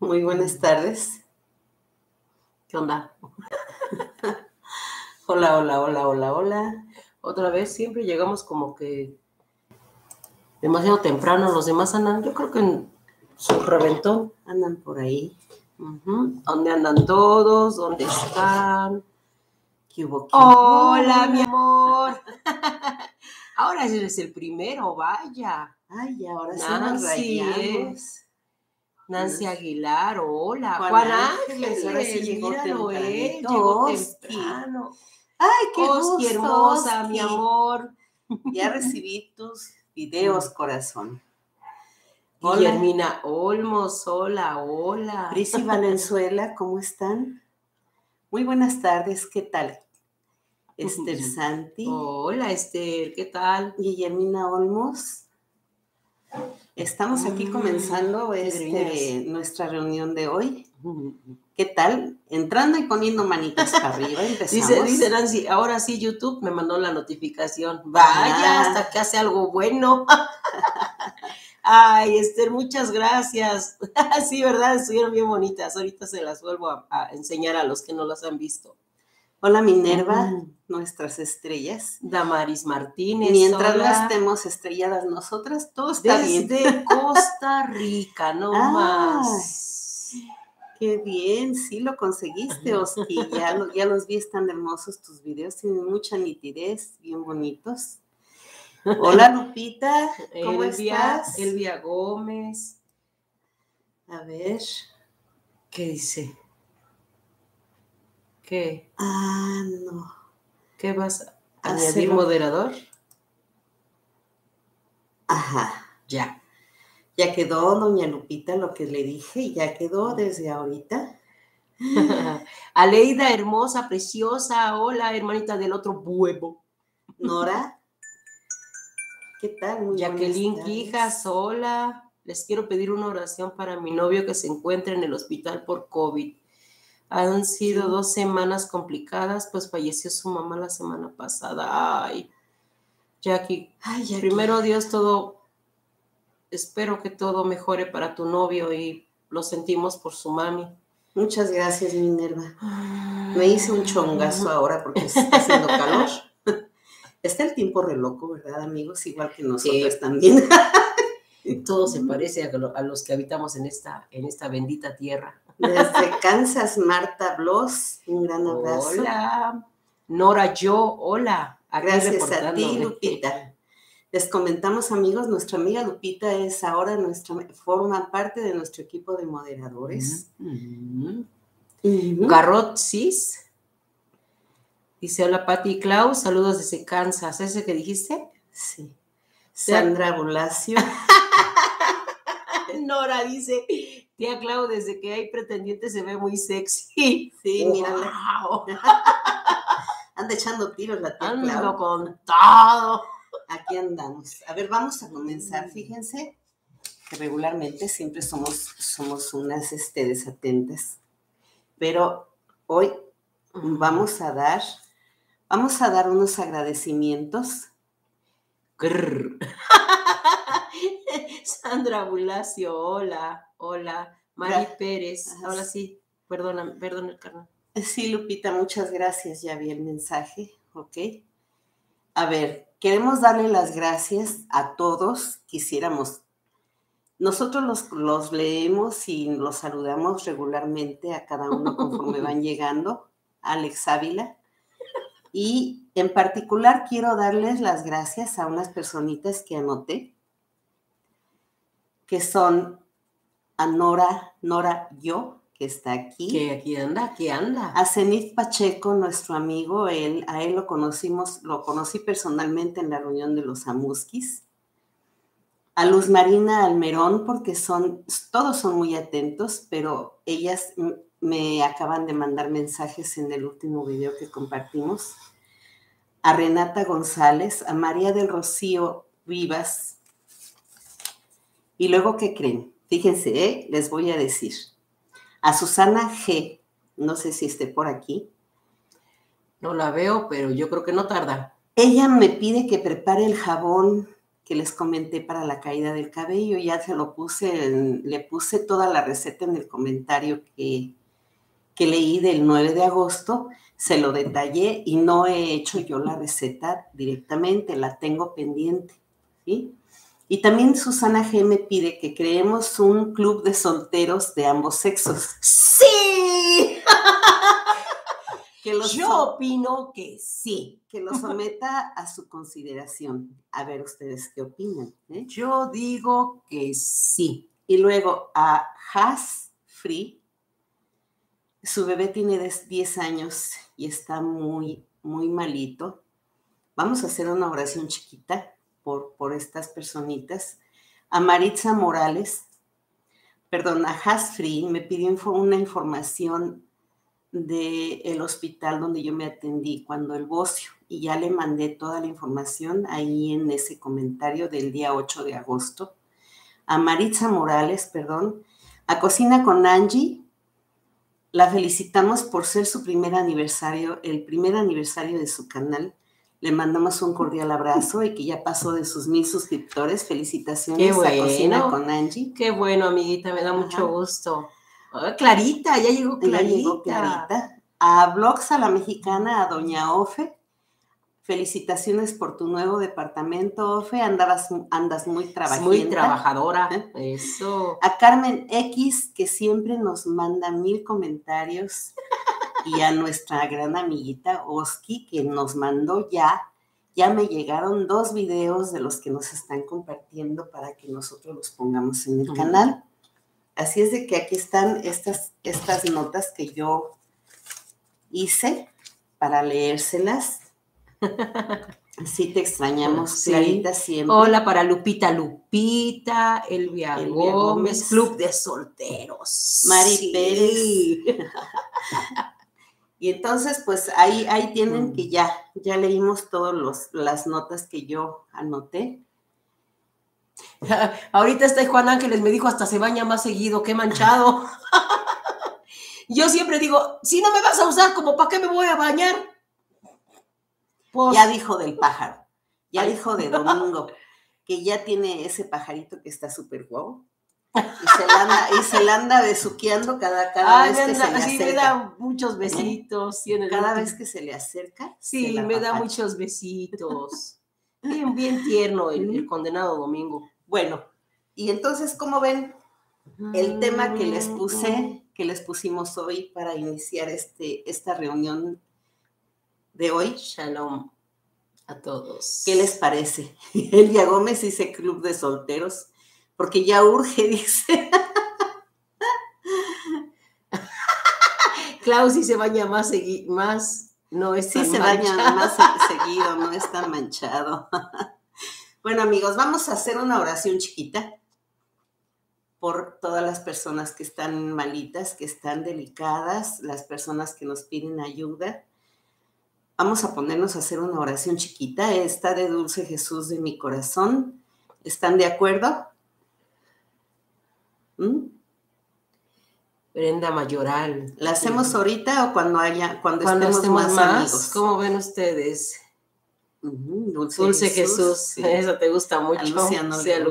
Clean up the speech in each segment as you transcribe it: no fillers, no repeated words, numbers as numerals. Muy buenas tardes. ¿Qué onda? Hola, hola, hola, hola, hola. Otra vez siempre llegamos como que demasiado temprano. Los demás andan, yo creo que en su reventón andan por ahí. ¿Dónde andan todos? ¿Dónde están? ¿Qué hubo? Hola, mi amor. Ahora eres el primero, vaya. Ay, ahora sí. Nancy Aguilar, hola. Juan Ángeles, ahora sí llegó temprano. Ay, qué Oski, hermosa, Oski. Mi amor. Ya recibí tus videos, corazón. Hola. Guillermina Olmos, hola, hola. Prisi Valenzuela, ¿cómo están? Muy buenas tardes, ¿qué tal? Esther Santi. Hola, Esther, ¿qué tal? Guillermina Olmos. Estamos aquí comenzando nuestra reunión de hoy. ¿Qué tal? Entrando y poniendo manitas para arriba, empezamos. Dice Nancy, ahora sí YouTube me mandó la notificación. Vaya, hasta que hace algo bueno. Ay, Esther, muchas gracias. Sí, ¿verdad? Estuvieron bien bonitas. Ahorita se las vuelvo a enseñar a los que no las han visto. Hola, Minerva, nuestras estrellas. Damaris Martínez. Mientras no estemos estrelladas nosotras, todo está bien. Desde Costa Rica, no más. Qué bien, sí lo conseguiste, Oski. Ya los vi, están hermosos tus videos, tienen mucha nitidez, bien bonitos. Hola, Lupita, ¿cómo estás? Elvia Gómez. A ver, ¿qué dice? ¿Qué? Ah, no. ¿Qué vas a añadir, moderador? Ajá, ya. Ya quedó, doña Lupita, lo que le dije, ya quedó desde ahorita. Aleida, hermosa, preciosa, hola, hermanita del otro huevo. Nora, ¿qué tal? Muy Jacqueline Quijas, hola. Les quiero pedir una oración para mi novio que se encuentra en el hospital por COVID. Han sido 2 semanas complicadas, pues falleció su mamá la semana pasada. Ay, Jackie, primero Dios, todo, espero que todo mejore para tu novio y lo sentimos por su mami. Muchas gracias, Minerva. Me hice un chongazo ahora porque está haciendo calor. Está el tiempo re loco, ¿verdad, amigos? Igual que nosotros también. Todo se parece a los que habitamos en esta bendita tierra. Desde Kansas, Marta Bloss, un gran abrazo. Hola. Nora Yo, hola. Gracias a ti, Lupita. Les comentamos, amigos, nuestra amiga Lupita es ahora forma parte de nuestro equipo de moderadores. Garrot Cis. Dice, hola, Pati y Klaus, saludos desde Kansas. ¿Ese que dijiste? Sí. Sandra Bulacio. Nora dice... Tía Clau, desde que hay pretendiente se ve muy sexy. Sí, mírala. Anda echando tiros la tía Clau. Ando con todo. Aquí andamos. A ver, vamos a comenzar. Fíjense que regularmente siempre somos unas desatentas. Pero hoy vamos a dar unos agradecimientos. Sandra Bulacio, hola. Hola, Mari Pérez. Ahora sí, perdona el canal. Sí, Lupita, muchas gracias. Ya vi el mensaje, ¿ok? A ver, queremos darle las gracias a todos. Quisiéramos, nosotros los leemos y los saludamos regularmente a cada uno conforme van llegando. Alex Ávila. Y en particular quiero darles las gracias a unas personitas que anoté, que son... a Nora Yo, que está aquí. Que aquí anda. A Zenith Pacheco, nuestro amigo, a él lo conocí personalmente en la reunión de los Amuskis. A Luz Marina Almerón, porque todos son muy atentos, pero ellas me acaban de mandar mensajes en el último video que compartimos. A Renata González, a María del Rocío Vivas. Y luego, ¿qué creen? Fíjense, les voy a decir. A Susana G., no sé si esté por aquí. No la veo, pero yo creo que no tarda. Ella me pide que prepare el jabón que les comenté para la caída del cabello. Ya se lo puse, le puse toda la receta en el comentario que leí del 9 de agosto, se lo detallé y no he hecho yo la receta directamente, la tengo pendiente, ¿sí? Y también Susana G. me pide que creemos un club de solteros de ambos sexos. ¡Sí! Yo opino que sí. Que lo someta a su consideración. A ver ustedes qué opinan. Yo digo que sí. Y luego a Hasfree, su bebé tiene 10 años y está muy, muy malito. Vamos a hacer una oración chiquita por estas personitas. A Maritza Morales, perdón, a Hasfree, me pidió una información del hospital donde yo me atendí cuando el bocio, y ya le mandé toda la información ahí en ese comentario del día 8 de agosto. A Maritza Morales, perdón, a Cocina con Angie, la felicitamos por ser su primer aniversario, el primer aniversario de su canal. Le mandamos un cordial abrazo y que ya pasó de sus 1000 suscriptores. Felicitaciones a Cocina con Angie. Qué bueno, amiguita, me da mucho gusto. Oh, Clarita, ya llegó Clarita. Ya llegó Clarita. A Blogs a la Mexicana, a Doña Ofe. Felicitaciones por tu nuevo departamento, Ofe. Andas muy trabajadora. Muy trabajadora, eso. A Carmen X, que siempre nos manda 1000 comentarios. Y a nuestra gran amiguita Oski, que nos mandó ya me llegaron 2 videos de los que nos están compartiendo para que nosotros los pongamos en el canal. Así es de que aquí están estas notas que yo hice para leérselas. Sí, te extrañamos, sí. Clarita, siempre. Hola para Lupita, Elvia Gómez, Club de Solteros. Mari Pérez. Y entonces, pues, ahí tienen que ya leímos todas las notas que yo anoté. Ahorita está Juan Ángeles, me dijo, hasta se baña más seguido, qué manchado. Yo siempre digo, si no me vas a usar, ¿como para qué me voy a bañar? Pues, ya dijo del pájaro, dijo de Domingo, que ya tiene ese pajarito que está súper guau. Y se la anda besuqueando cada vez que se le acerca. Sí, me da muchos besitos. Sí, cada vez que se le acerca. Sí, me da muchos besitos. Bien, bien tierno el condenado Domingo. Bueno, y entonces, ¿cómo ven el tema que les puse, que les pusimos hoy para iniciar esta reunión de hoy? Shalom a todos. ¿Qué les parece? Elvia Gómez dice Club de Solteros. Porque ya urge, dice. Klaus sí se baña más seguido, no es tan manchado. Bueno, amigos, vamos a hacer una oración chiquita por todas las personas que están malitas, que están delicadas, las personas que nos piden ayuda. Vamos a ponernos a hacer una oración chiquita. Esta de Dulce Jesús de mi corazón. ¿Están de acuerdo? Brenda Mayoral. ¿La hacemos ahorita o cuando estemos más amigos? ¿Cómo ven ustedes? Dulce Jesús. Sí. Eso te gusta mucho. A Luciano, le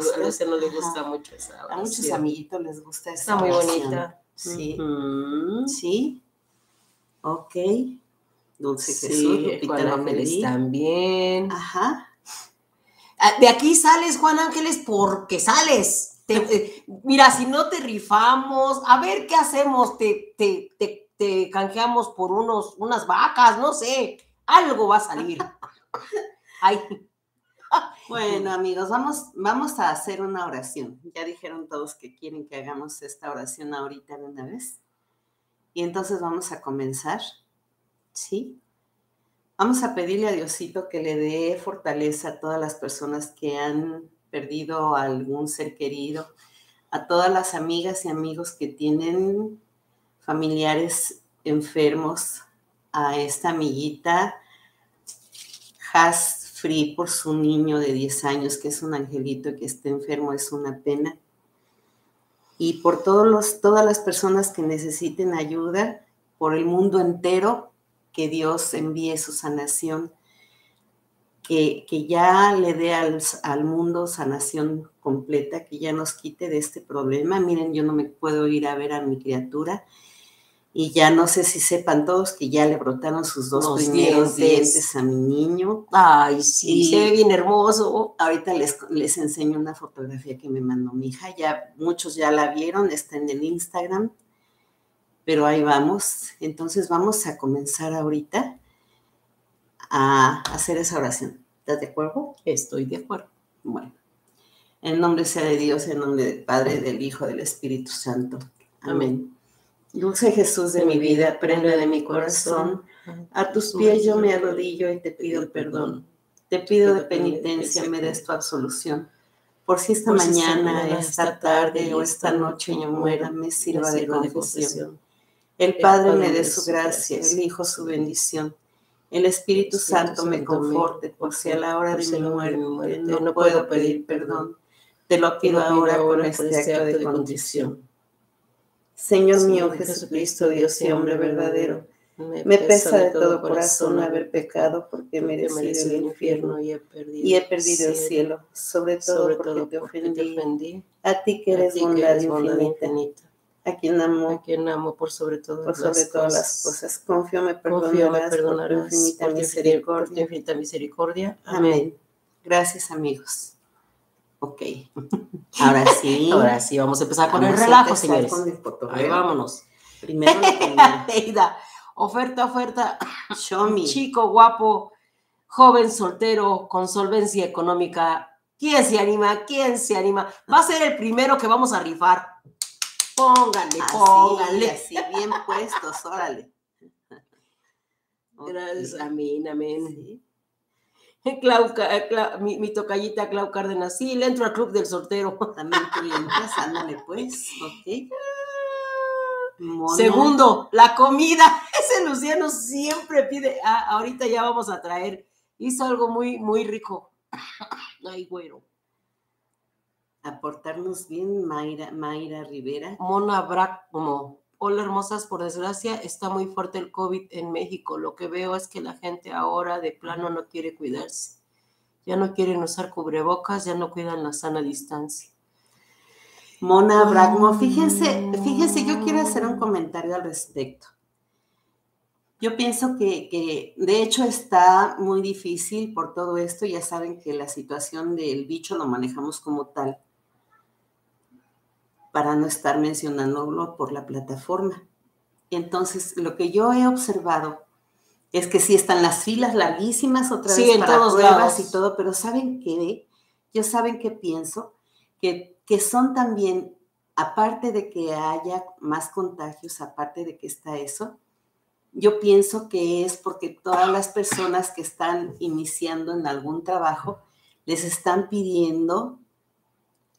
gusta mucho esa oración. A muchos amiguitos les gusta esa oración. Está muy bonita. Sí. Sí. Ok. Dulce Jesús. Lupita Lomelí también. Ajá. De aquí sales, Juan Ángeles, porque sales. Mira, si no te rifamos, a ver qué hacemos, te canjeamos por unas vacas, no sé, algo va a salir. Ay. Bueno, amigos, vamos a hacer una oración. Ya dijeron todos que quieren que hagamos esta oración ahorita de una vez. Y entonces vamos a comenzar, ¿sí? Vamos a pedirle a Diosito que le dé fortaleza a todas las personas que han perdido a algún ser querido, a todas las amigas y amigos que tienen familiares enfermos, a esta amiguita Hasfree por su niño de 10 años, que es un angelito, que está enfermo, es una pena, y por todas las personas que necesiten ayuda, por el mundo entero, que Dios envíe su sanación que ya le dé al mundo sanación completa, que ya nos quite de este problema. Miren, yo no me puedo ir a ver a mi criatura y ya no sé si sepan todos que ya le brotaron sus dos primeros dientes a mi niño. Ay, sí, se ve bien hermoso. Ahorita les enseño una fotografía que me mandó mi hija. Ya muchos ya la vieron, está en el Instagram, pero ahí vamos. Entonces vamos a comenzar ahorita a hacer esa oración. ¿Estás de acuerdo? Estoy de acuerdo. Bueno, en nombre sea de Dios, en nombre del Padre, del Hijo, del Espíritu Santo. Amén. Dulce Jesús de mi vida, prenda de mi corazón. A tus pies yo me arrodillo y te pido perdón. Te pido de penitencia, me des tu absolución. Por si esta mañana, esta tarde o esta noche yo muera, me sirva de confesión. El Padre me dé su gracia, el Hijo su bendición. El Espíritu Santo me conforte, por si a la hora de mi muerte no puedo pedir perdón. Te lo pido ahora con este acto de contrición. Señor mío Jesucristo, Dios y hombre verdadero, me pesa de todo corazón haber pecado porque he merecido el infierno y he perdido el cielo, sobre todo porque te ofendí. A ti que eres bondad infinita. A quien amo, por sobre todo las cosas. Confío, me perdonarás por tu infinita misericordia. Amén. Gracias, amigos. Ok. Ahora sí. Ahora sí, vamos a empezar con el relajo, señores. Ahí vámonos. Primero, Teida. Oferta. Show me. Chico guapo, joven soltero, con solvencia económica. ¿Quién se anima? Va a ser el primero que vamos a rifar. Pónganle. Así bien puestos, órale. Gracias, amén. Sí. Mi tocallita Clau Cárdenas, sí, le entro al club del soltero. También tú le entras, ándale pues, ok. Mono. Segundo, la comida. Ese Luciano siempre pide, ahorita ya vamos a traer. Hizo algo muy, muy rico. Ay, güero. Aportarnos bien, Mayra Rivera. Mona Brakmo. Hola, hermosas. Por desgracia, está muy fuerte el COVID en México. Lo que veo es que la gente ahora de plano no quiere cuidarse. Ya no quieren usar cubrebocas, ya no cuidan la sana distancia. Mona Brakmo, fíjense, yo quiero hacer un comentario al respecto. Yo pienso que de hecho está muy difícil por todo esto. Ya saben que la situación del bicho lo manejamos como tal, para no estar mencionándolo por la plataforma. Entonces, lo que yo he observado es que sí están las filas larguísimas otra vez para todos pruebas lados y todo, pero ¿saben qué? Yo saben qué pienso, que son también, aparte de que haya más contagios, aparte de que está eso, yo pienso que es porque todas las personas que están iniciando en algún trabajo les están pidiendo,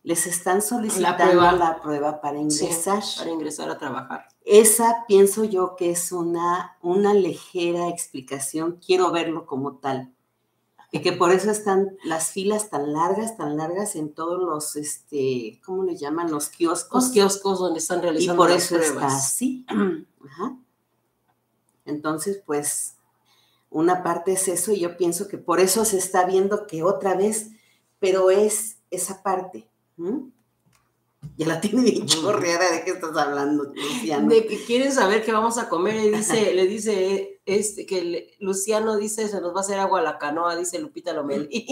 les están solicitando la prueba para ingresar. Sí, para ingresar a trabajar. Esa pienso yo que es una ligera explicación, quiero verlo como tal. Y que por eso están las filas tan largas en todos los, ¿cómo le llaman? Los kioscos. Los kioscos donde están realizando las pruebas. Y por eso está así. Ajá. Entonces, pues, una parte es eso y yo pienso que por eso se está viendo que otra vez, pero es esa parte. ¿Mm? Ya la tiene bien chorreada, ¿de qué estás hablando, Luciano? De que quieren saber qué vamos a comer, le dice Luciano dice, se nos va a hacer agua a la canoa, dice Lupita Lomelí.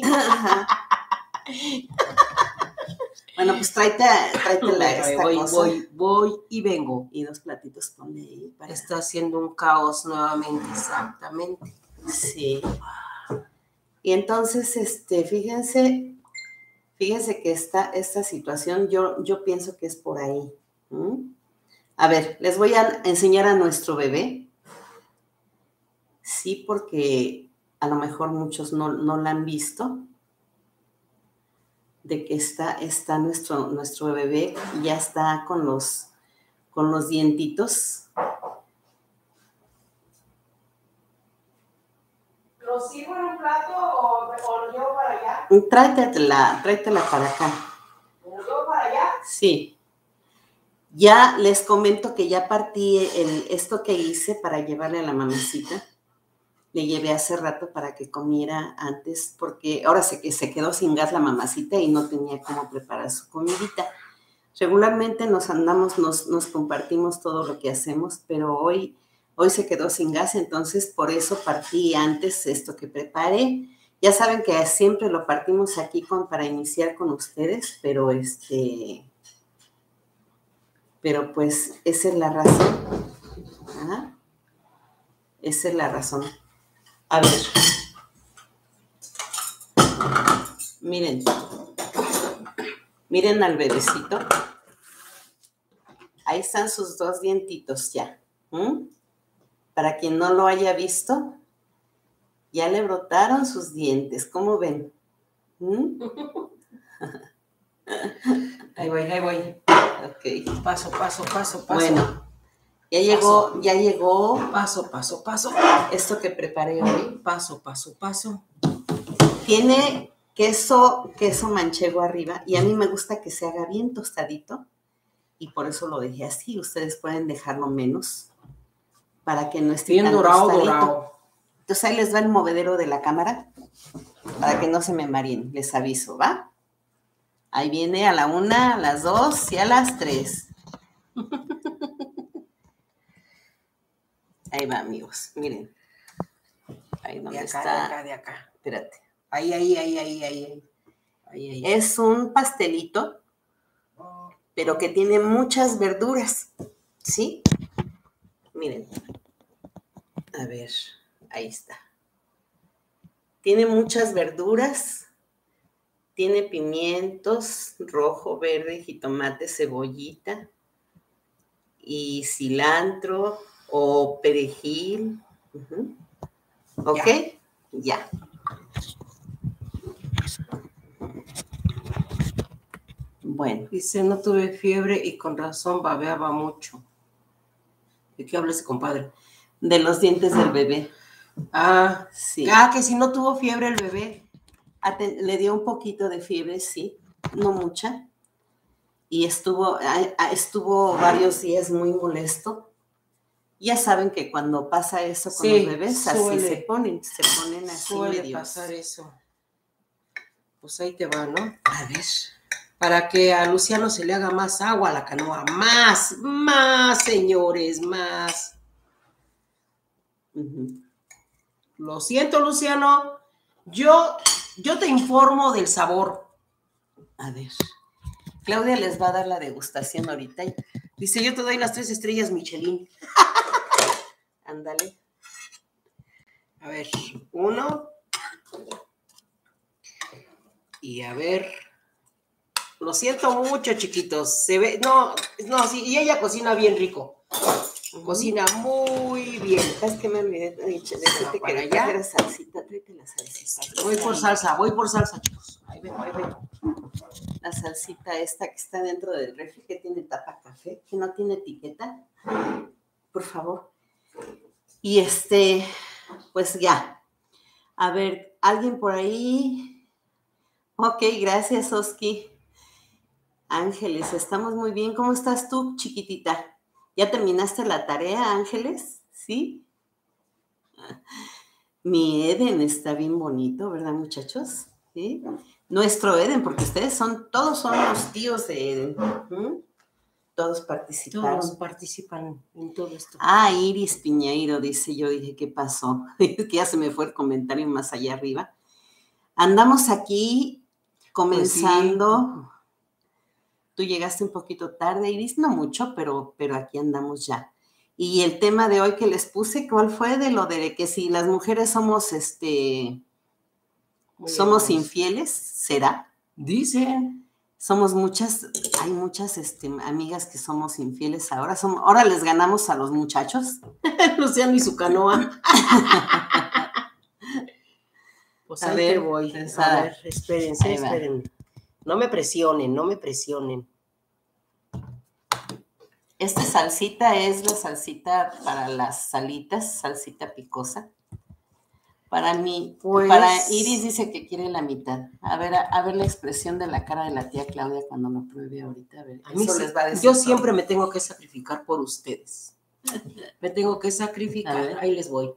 Bueno, pues tráete esta cosa. Voy y vengo. Y dos platitos ponle ahí. Está haciendo un caos nuevamente, exactamente. Sí. Y entonces, fíjense que esta situación, yo pienso que es por ahí. ¿Mm? A ver, les voy a enseñar a nuestro bebé. Sí, porque a lo mejor muchos no la han visto. De que está nuestro bebé, ya está con los dientitos. ¿Lo sirvo en un plato o lo llevo para allá? Tráetela para acá. ¿Lo llevo para allá? Sí. Ya les comento que ya partí esto que hice para llevarle a la mamacita. le llevé hace rato para que comiera antes, porque ahora se quedó sin gas la mamacita y no tenía cómo preparar su comidita. Regularmente nos compartimos todo lo que hacemos, pero hoy se quedó sin gas, entonces por eso partí antes esto que preparé. Ya saben que siempre lo partimos aquí para iniciar con ustedes, pero pues esa es la razón. Ajá. Esa es la razón. A ver. Miren. Miren al bebecito. Ahí están sus dos dientitos ya. ¿Mm? Para quien no lo haya visto, ya le brotaron sus dientes. ¿Cómo ven? ¿Mm? Ahí voy, ahí voy. Ok. Paso, paso, paso, paso. Bueno. Ya llegó. Paso, paso, paso. Esto que preparé hoy. Paso, paso, paso. Tiene queso manchego arriba y a mí me gusta que se haga bien tostadito y por eso lo dejé así. Ustedes pueden dejarlo menos para que no esté bien tan dorado, tostadito. Dorado. Entonces ahí les va el movedero de la cámara para que no se me mareen. Les aviso, ¿va? Ahí viene a la 1, a las 2 y a las 3. Ahí va, amigos, miren. Ahí donde de acá, está. De acá. Espérate. Ahí. Es un pastelito, pero que tiene muchas verduras, ¿sí? Miren. A ver, ahí está. Tiene muchas verduras. Tiene pimientos, rojo, verde, jitomate, cebollita y cilantro. O perejil. Uh-huh. ¿Ok? Ya. Bueno. Dice, no tuve fiebre y con razón babeaba mucho. ¿De qué hablas, compadre? De los dientes del bebé. Ah, sí. Ah, que si no tuvo fiebre el bebé. Le dio un poquito de fiebre, sí. No mucha. Y estuvo varios días muy molesto. Ya saben que cuando pasa eso con los bebés, así se ponen así medio. Pasar eso. Pues ahí te va, ¿no? A ver. Para que a Luciano se le haga más agua a la canoa. Más, señores, más. Uh-huh. Lo siento, Luciano. Yo te informo del sabor. A ver. Claudia les va a dar la degustación ahorita. Dice, yo te doy las 3 estrellas, Michelin. Ándale. A ver, 1. Y a ver. Lo siento mucho, chiquitos. Se ve. No, sí, y ella cocina bien rico. Cocina muy bien. ¿Sabes qué me olvidé? Déjate que allá la salsita, tráete la salsita. Voy por salsa, chicos. Ahí vengo. La salsita esta que está dentro del refri, que tiene tapa café, que no tiene etiqueta. Por favor. Y pues ya. A ver, ¿alguien por ahí? Ok, gracias, Oski. Ángeles, estamos muy bien. ¿Cómo estás tú, chiquitita? ¿Ya terminaste la tarea, Ángeles? ¿Sí? Mi Eden está bien bonito, ¿verdad, muchachos? ¿Sí? Nuestro Eden, porque ustedes todos son los tíos de Eden. ¿Mm? Todos participan en todo esto. Ah, Iris Piñeiro dice, yo dije, ¿qué pasó? Es que ya se me fue el comentario más allá arriba. Andamos aquí comenzando. Pues sí. Tú llegaste un poquito tarde, Iris, no mucho, pero aquí andamos ya. Y el tema de hoy que les puse, ¿cuál fue? De lo de que si las mujeres somos, somos infieles, ¿será? Dicen. Somos muchas, hay muchas amigas que somos infieles ahora. Ahora les ganamos a los muchachos. Luciano y su canoa. Pues a ver, voy. A ver, espérense. No me presionen. Esta salsita es la salsita para las salitas, salsita picosa. Para mí, pues, para Iris dice que quiere la mitad. A ver la expresión de la cara de la tía Claudia cuando lo pruebe ahorita. A ver, a mí les va a decir. Yo todo. Siempre me tengo que sacrificar por ustedes. Me tengo que sacrificar. Ahí les voy.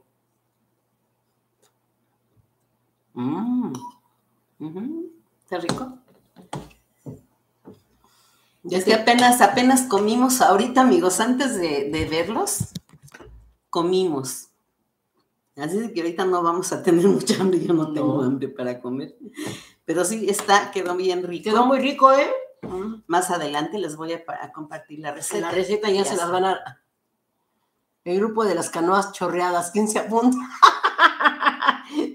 Está rico. Es que apenas comimos ahorita, amigos, antes de verlos, comimos. Así que ahorita no vamos a tener mucha hambre, yo no tengo hambre para comer. Pero sí, quedó bien rico. Quedó muy rico, ¿eh? Más adelante les voy a compartir la receta. La receta ya se las van a... El grupo de las canoas chorreadas, ¿quién se apunta?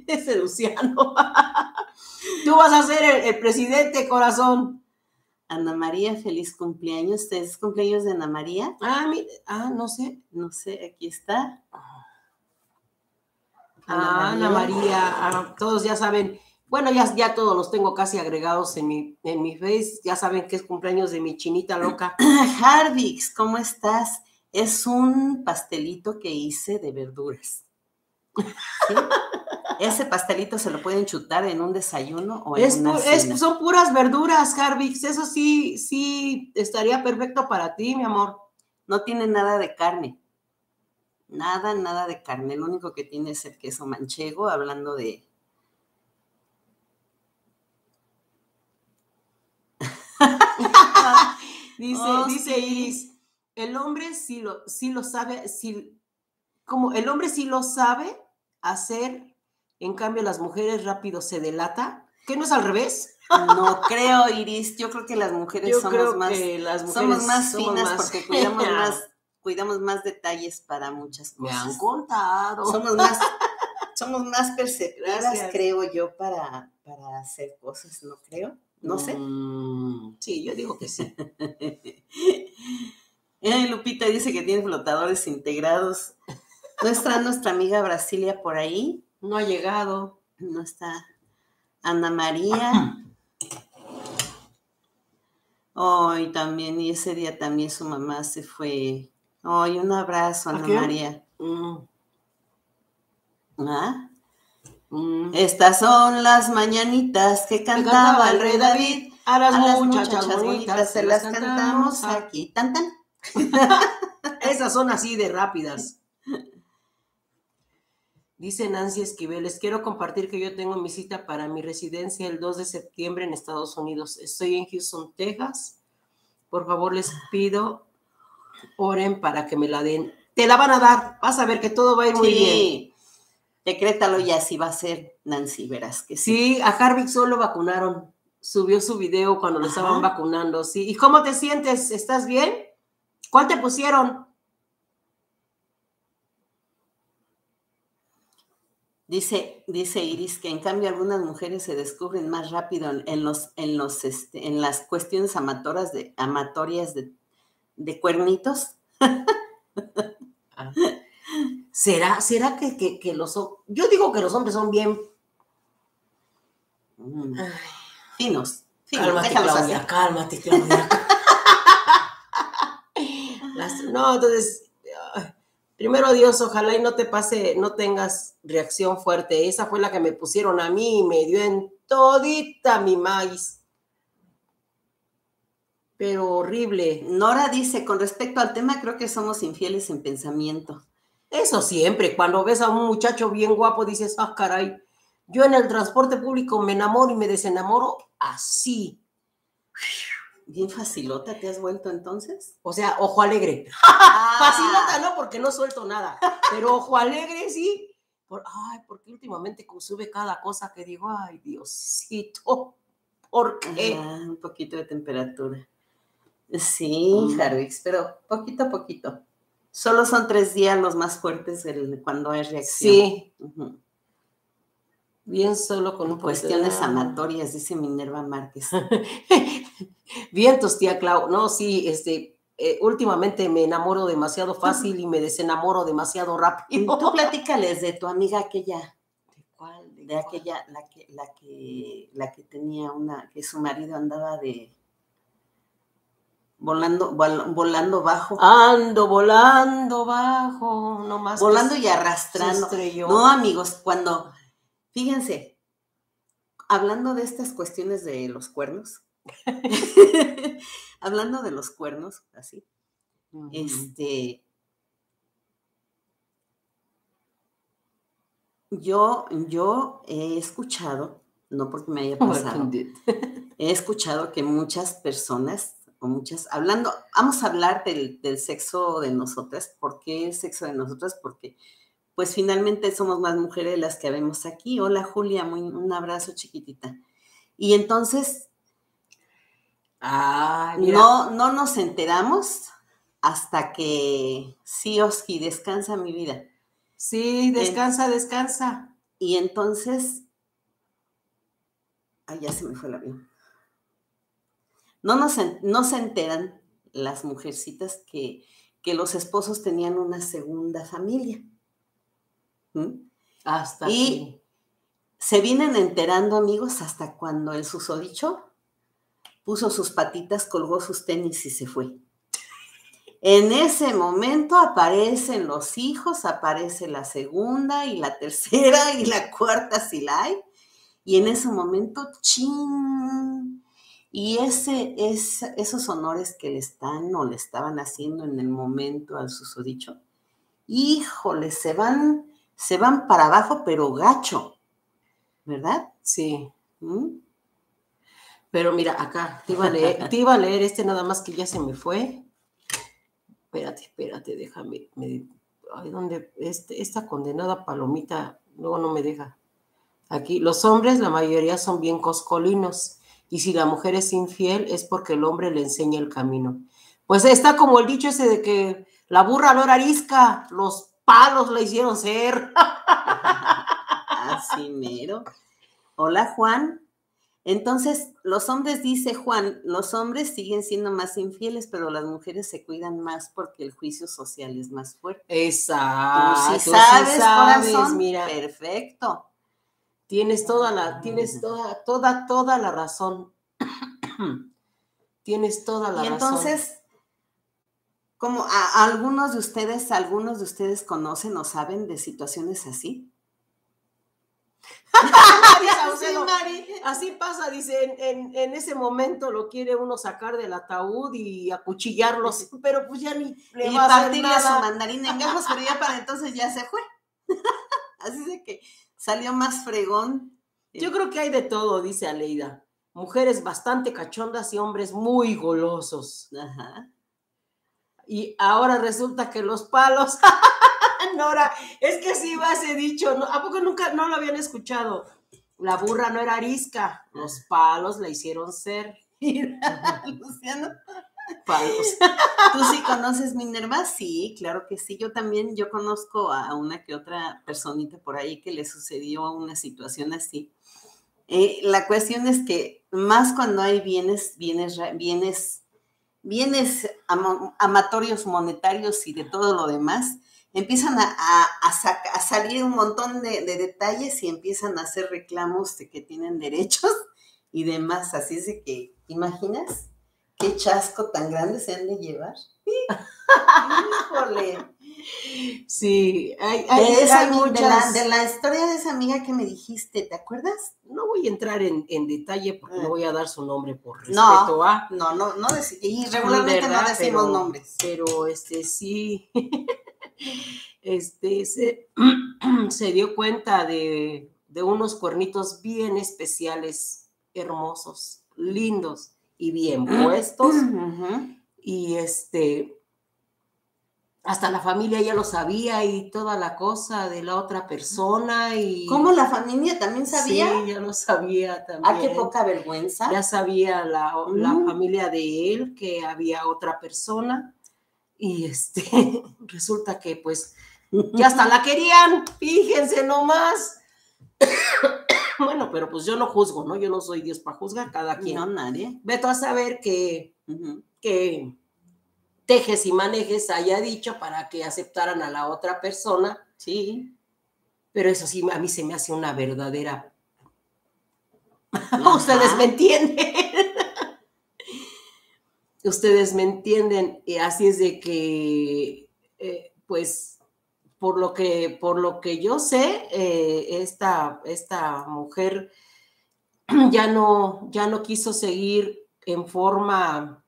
Ese Luciano. Tú vas a ser el presidente, corazón. Ana María, feliz cumpleaños. ¿Es cumpleaños de Ana María? Ah, mire, no sé. No sé, aquí está. Ana María, todos ya saben. Bueno, ya todos los tengo casi agregados en mi Face. Ya saben que es cumpleaños de mi chinita loca. Harvix, ¿cómo estás? Es un pastelito que hice de verduras. ¿Sí? Ese pastelito se lo pueden chutar en un desayuno o en una cena. Son puras verduras, Harvix. Eso sí estaría perfecto para ti, mi amor. No tiene nada de carne. Nada de carne. Lo único que tiene es el queso manchego, hablando de... dice Iris, el hombre sí lo sabe, como el hombre sí lo sabe hacer, en cambio las mujeres rápido se delata. ¿Qué no es al revés? No creo, Iris, yo creo que las mujeres somos más finas porque cuidamos más detalles para muchas cosas. Me han contado. Somos más perseveradas, creo yo, para hacer cosas, ¿no creo? No sé. Sí, yo digo que sí. Lupita dice que tiene flotadores integrados. ¿No está nuestra amiga Brasilia por ahí? No ha llegado. No está. Ana María. Hoy también, y ese día también su mamá se fue. Hoy un abrazo, Ana María. Estas son las mañanitas que cantaba el rey David, a las muchachas bonitas se las cantamos aquí, tan tan. Esas son así de rápidas. Dice Nancy Esquivel, les quiero compartir que yo tengo mi cita para mi residencia el 2 de septiembre en Estados Unidos. Estoy en Houston, Texas. Por favor, les pido, oren para que me la den. Te la van a dar, vas a ver que todo va a ir muy bien. Decrétalo y así va a ser, Nancy, verás que sí. Sí, a Harvix solo vacunaron. Subió su video cuando lo estaban vacunando, sí. ¿Y cómo te sientes? ¿Estás bien? ¿Cuál te pusieron? Dice Iris que en cambio algunas mujeres se descubren más rápido en las cuestiones amatorias de cuernitos. ¿Será que los... Yo digo que los hombres son bien... Finos. Cálmate, Claudia. Entonces... Primero Dios, ojalá y no te pase, no tengas reacción fuerte. Esa fue la que me pusieron a mí y me dio en todita mi maíz. Pero horrible. Nora dice, con respecto al tema, creo que somos infieles en pensamiento. Eso siempre, cuando ves a un muchacho bien guapo dices, ah, caray, yo en el transporte público me enamoro y me desenamoro así. Bien facilota te has vuelto entonces. O sea, ojo alegre. Facilota no, porque no suelto nada, pero ojo alegre sí. Porque últimamente sube cada cosa que digo, ay, Diosito, ¿por qué? Un poquito de temperatura. Sí, Harvix, pero poquito a poquito. Solo son 3 días los más fuertes cuando hay reacción. Sí. Bien solo con cuestiones sanatorias, dice Minerva Márquez. Vientos, tía Clau. No, sí, últimamente me enamoro demasiado fácil y me desenamoro demasiado rápido. Tú platícales de tu amiga aquella. ¿De cuál? De aquella, la que tenía que su marido andaba de... Volando bajo. Ando volando bajo, no más. Volando y arrastrando. No, amigos, cuando, fíjense, hablando de estas cuestiones de los cuernos, hablando de los cuernos, así, Yo he escuchado, no porque me haya pasado, he escuchado que muchas personas, o muchas, hablando, vamos a hablar del sexo de nosotras. ¿Por qué el sexo de nosotras? Porque pues finalmente somos más mujeres de las que vemos aquí. Hola Julia, un abrazo chiquitita. Y entonces, no nos enteramos hasta que, sí, Oski, descansa mi vida. Sí, descansa. Y entonces, ya se me fue el avión. No se enteran las mujercitas que los esposos tenían una segunda familia. Hasta y aquí. Se vienen enterando, amigos, hasta cuando el susodicho puso sus patitas, colgó sus tenis y se fue. En ese momento aparecen los hijos, aparece la segunda y la tercera y la cuarta si la hay, y en ese momento ¡chin! Y esos honores que le están o le estaban haciendo en el momento al susodicho, híjole, se van para abajo, pero gacho, ¿verdad? Sí. Pero mira, acá, te iba a leer este, nada más que ya se me fue. Espérate, déjame. Ay, ¿dónde? Esta condenada palomita luego no me deja. Aquí, los hombres, la mayoría son bien coscolinos, y si la mujer es infiel es porque el hombre le enseña el camino. Pues está como el dicho ese de que la burra no era arisca, los palos la hicieron ser. Así mero. Hola, Juan. Entonces, los hombres, dice Juan, los hombres siguen siendo más infieles, pero las mujeres se cuidan más porque el juicio social es más fuerte. Exacto. Tú sí sabes, corazón, mira. Perfecto. Tienes toda la razón. Tienes toda la razón. Y entonces, razón. Como a algunos de ustedes conocen o saben de situaciones así. Así pasa, dice, en ese momento lo quiere uno sacar del ataúd y acuchillarlos, pero pues ya ni le va a hacer nada. Y partirle su mandarina en gajos, pero ya para entonces ya se fue. Así de que salió más fregón. Yo creo que hay de todo, dice Aleida. Mujeres bastante cachondas y hombres muy golosos. Ajá. Y ahora resulta que los palos... Nora, es que sí va ese dicho, ¿no? ¿A poco nunca no lo habían escuchado? La burra no era arisca, los palos la hicieron ser. Mira, Luciano, palos. ¿Tú sí conoces Minerva? Sí, claro que sí. Yo también, yo conozco a una que otra personita por ahí que le sucedió una situación así. La cuestión es que más cuando hay bienes amatorios monetarios y de todo lo demás, empiezan a salir un montón de detalles y empiezan a hacer reclamos de que tienen derechos y demás. Así es de que, ¿imaginas qué chasco tan grande se han de llevar? ¡Híjole! Sí, hay muchas. De la historia de esa amiga que me dijiste, ¿te acuerdas? No voy a entrar en detalle porque no voy a dar su nombre por respeto a... No, y regularmente no decimos nombres. Pero sí... se dio cuenta de unos cuernitos bien especiales, hermosos, lindos y bien puestos. Y hasta la familia ya lo sabía y toda la cosa de la otra persona. Y ¿cómo la familia también sabía? Sí, ya lo sabía también. Ah, qué poca vergüenza. Ya sabía la familia de él que había otra persona. Y resulta que pues ya hasta la querían, fíjense nomás. Bueno, pero pues yo no juzgo, ¿no? Yo no soy Dios para juzgar, cada quien. No, nadie. Vete a saber que tejes y manejes haya dicho para que aceptaran a la otra persona. Sí. Pero eso sí, a mí se me hace una verdadera... Ustedes me entienden. Ustedes me entienden, y así es de que, pues, por lo que yo sé, esta mujer ya no quiso seguir en forma,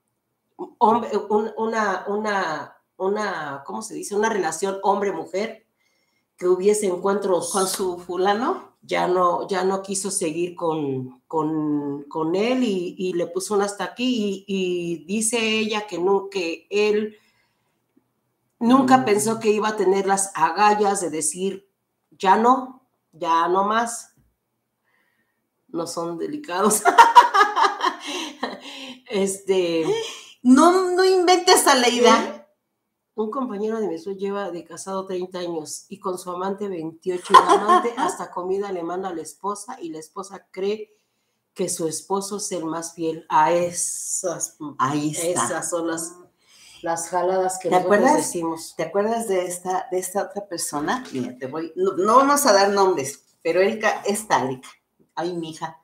una ¿cómo se dice? Una relación hombre-mujer, que hubiese encuentros con su fulano, ya no quiso seguir con él y le puso un hasta aquí y dice ella que no, que él nunca pensó que iba a tener las agallas de decir ya no más. No son delicados. No inventes a Aleida. Un compañero de mi sueño lleva de casado 30 años y con su amante 28. La amante hasta comida le manda a la esposa y la esposa cree que su esposo es el más fiel. A esas, ahí está. Esas son las jaladas que nosotros decimos. ¿Te acuerdas de esta otra persona? Mira, no vamos a dar nombres, pero Erika es tálica. Ay, mija.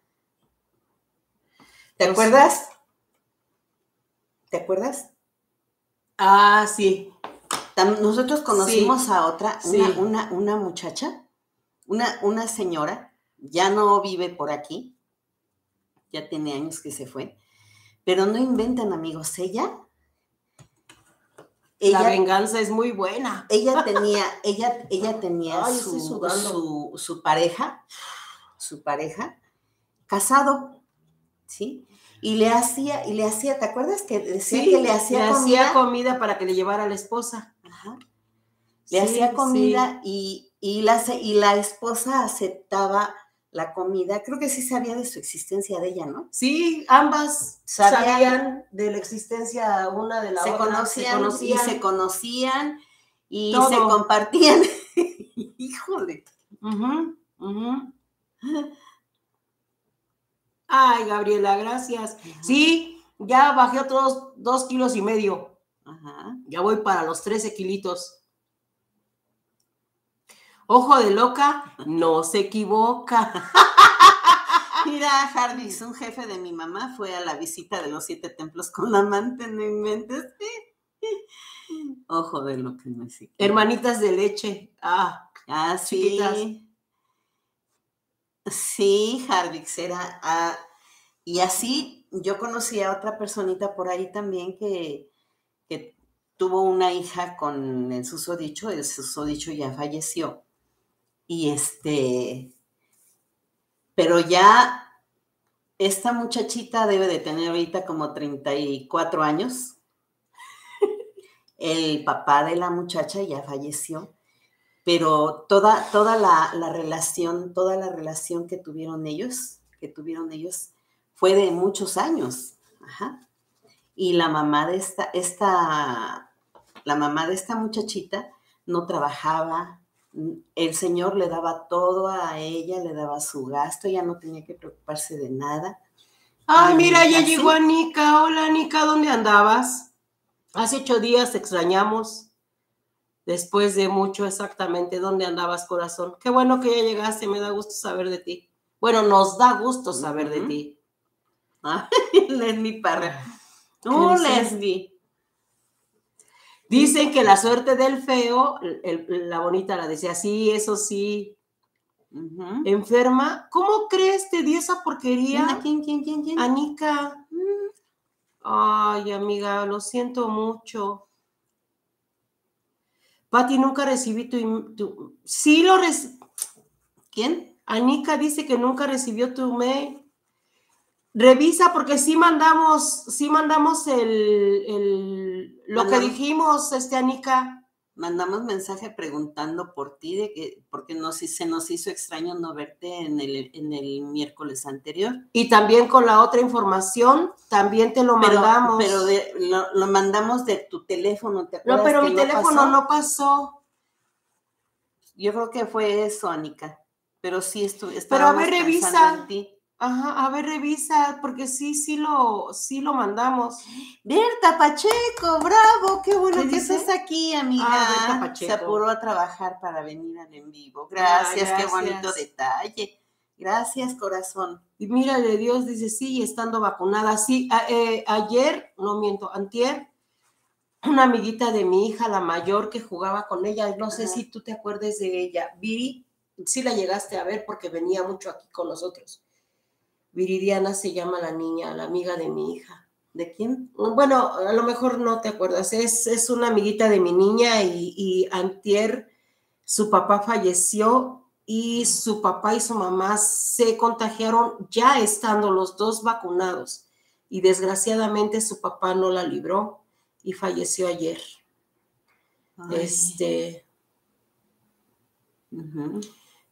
¿Te acuerdas? ¿Te acuerdas? Ah, sí. Nosotros conocimos a otra, una muchacha, una señora, ya no vive por aquí, ya tiene años que se fue, pero no inventan, amigos, ella la venganza es muy buena. Ella tenía Ay, su pareja casado, ¿sí? Y le hacía, ¿te acuerdas que decía que le hacía comida para que le llevara a la esposa? Ajá. Le hacía comida y la esposa aceptaba la comida. Creo que sí sabía de su existencia de ella, ¿no? Sí, ambas sabían de la existencia una de la otra. Se conocían y todo. Se compartían. Híjole. Ay, Gabriela, gracias. Ajá. Sí, ya bajé otros 2,5 kilos. Ajá. Ya voy para los 13 kilitos. Ojo de loca, no se equivoca. Mira, Jardis, un jefe de mi mamá fue a la visita de los 7 templos con la amante, no inventes. Ojo de loca, no se equivoca. Hermanitas de leche. Ah, sí. Chiquitas. Sí, Harvix era. Y así yo conocí a otra personita por ahí también que tuvo una hija con el susodicho. El susodicho ya falleció. Y pero ya esta muchachita debe de tener ahorita como 34 años. El papá de la muchacha ya falleció. Pero toda la relación que tuvieron ellos, fue de muchos años. Ajá. Y la mamá de esta muchachita no trabajaba. El señor le daba todo a ella, le daba su gasto, ella no tenía que preocuparse de nada. Ay, mira, ya llegó Anika. Hola, Anika, ¿dónde andabas? Hace 8 días te extrañamos. Después de mucho, exactamente, ¿dónde andabas, corazón? Qué bueno que ya llegaste, me da gusto saber de ti. Bueno, nos da gusto saber de ti. Leslie Parra. Leslie. Dicen que la suerte del feo, la bonita la decía, sí, eso sí. Enferma. ¿Cómo crees? Te dio esa porquería. ¿Quién? Anika. Ay, amiga, lo siento mucho. Pati, nunca recibí tu... Sí lo recibí. ¿Quién? Anika dice que nunca recibió tu mail. Revisa porque sí mandamos lo que dijimos, Anika. Mandamos mensaje preguntando por ti, porque se nos hizo extraño no verte en el miércoles anterior. Y también con la otra información, también te lo mandamos. Pero lo mandamos de tu teléfono, ¿te acuerdas? No, pero mi teléfono no pasó. Yo creo que fue eso, Anika. Pero sí estuviste. Pero a ver, revisa. Ajá, a ver, revisa, porque sí lo mandamos. Berta Pacheco, bravo, qué bueno que estás aquí, amiga. Berta Pacheco. Se apuró a trabajar para venir al en vivo. Gracias, qué bonito detalle. Gracias, corazón. Y mírale, Dios dice, sí, estando vacunada. Sí, ayer, no miento, antier, una amiguita de mi hija, la mayor, que jugaba con ella, no sé si tú te acuerdes de ella, Viri, sí la llegaste a ver porque venía mucho aquí con nosotros. Viridiana se llama la niña, la amiga de mi hija. ¿De quién? Bueno, a lo mejor no te acuerdas, es una amiguita de mi niña y antier su papá falleció y su papá y su mamá se contagiaron ya estando los dos vacunados y desgraciadamente su papá no la libró y falleció ayer. Ay.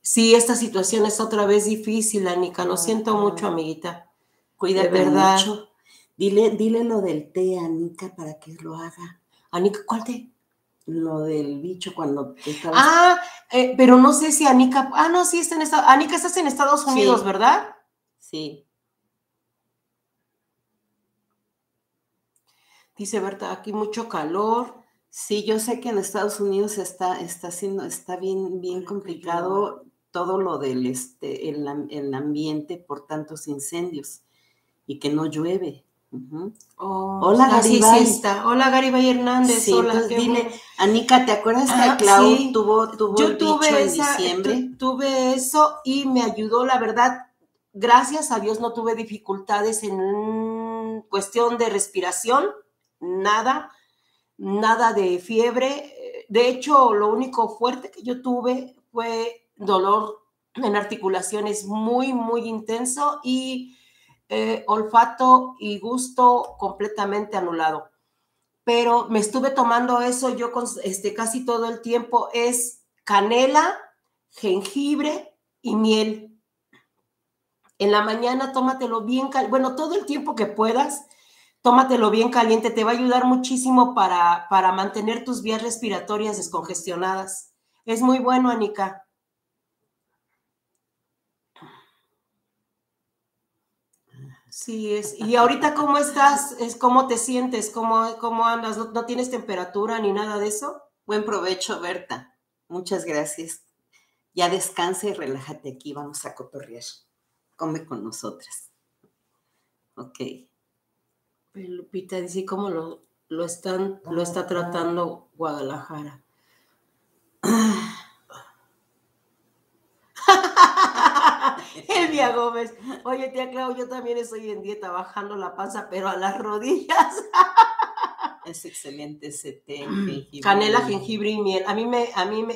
Sí, esta situación es otra vez difícil, Anika. Lo siento mucho, amiguita. Cuídate de verdad. Mucho. Dile lo del té, Anika, para que lo haga. Anika, ¿cuál té? Lo del bicho cuando estabas... pero no sé si Anika... no, sí, está en Estados... Anika, estás en Estados Unidos, sí. ¿Verdad? Sí. Dice Berta, aquí mucho calor. Sí, yo sé que en Estados Unidos está bien complicado todo lo del el ambiente por tantos incendios y que no llueve. Hola, Garibay. Sí, hola, Garibay Hernández. Sí, hola, entonces, dile, Anika, ¿te acuerdas que Clau tuvo yo el bicho en diciembre? Tuve eso y me ayudó, la verdad. Gracias a Dios no tuve dificultades en cuestión de respiración, nada de fiebre. De hecho, lo único fuerte que yo tuve fue dolor en articulaciones muy, muy intenso y olfato y gusto completamente anulado. Pero me estuve tomando eso yo con, casi todo el tiempo. Es canela, jengibre y miel. En la mañana tómatelo bien caliente, bueno, todo el tiempo que puedas. Tómatelo bien caliente, te va a ayudar muchísimo para mantener tus vías respiratorias descongestionadas. Es muy bueno, Anika. Sí, es. Y ahorita, ¿cómo estás? ¿Cómo te sientes? ¿Cómo andas? ¿No tienes temperatura ni nada de eso? Buen provecho, Berta. Muchas gracias. Ya descansa y relájate aquí. Vamos a cotorrear. Come con nosotras. Ok. Lupita dice cómo lo está tratando Guadalajara. Elvia Gómez, oye tía Clau, yo también estoy en dieta, bajando la panza, pero a las rodillas. Es excelente ese té, jengibre. Canela, jengibre y miel.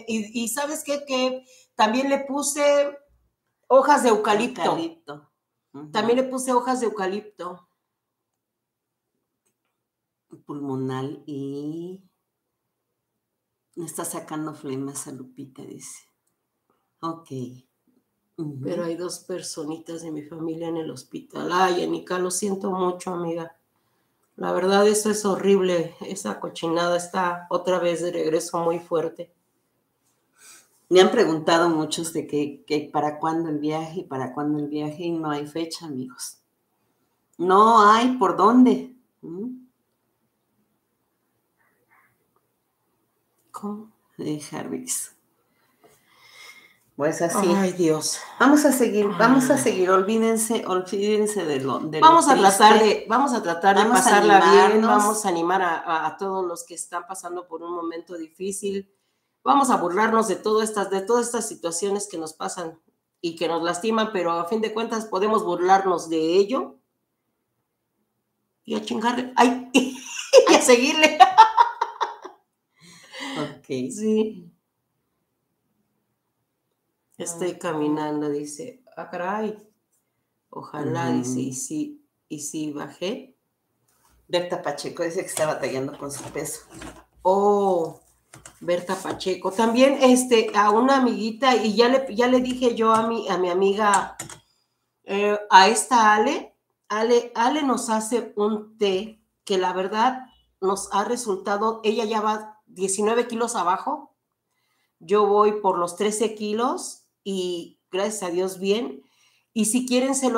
Y ¿sabes qué? Que también le puse hojas de eucalipto. También le puse hojas de eucalipto. Pulmonal y me está sacando flemas a Lupita, dice. Ok. Pero hay dos personitas de mi familia en el hospital. Ay, Anika, lo siento mucho, amiga. La verdad, eso es horrible. Esa cochinada está otra vez de regreso muy fuerte. Me han preguntado muchos de que para cuándo el viaje y no hay fecha, amigos. No hay por dónde. De Harvix. Pues así. Ay, Dios. Vamos a seguir. Olvídense de lo. Vamos a tratar de pasarla bien. Vamos a animar a todos los que están pasando por un momento difícil. Vamos a burlarnos de todas estas situaciones que nos pasan y que nos lastiman, pero a fin de cuentas podemos burlarnos de ello y a chingarle. Ay, y a seguirle. Okay. Sí. Estoy caminando, dice. Ah, caray. Ojalá, dice. ¿Y si bajé? Berta Pacheco dice que está batallando con su peso. Oh, Berta Pacheco. También a una amiguita, y ya le dije yo a mi amiga, a esta Ale nos hace un té que la verdad nos ha resultado. Ella ya va 19 kilos abajo, yo voy por los 13 kilos y gracias a Dios bien, y si quieren se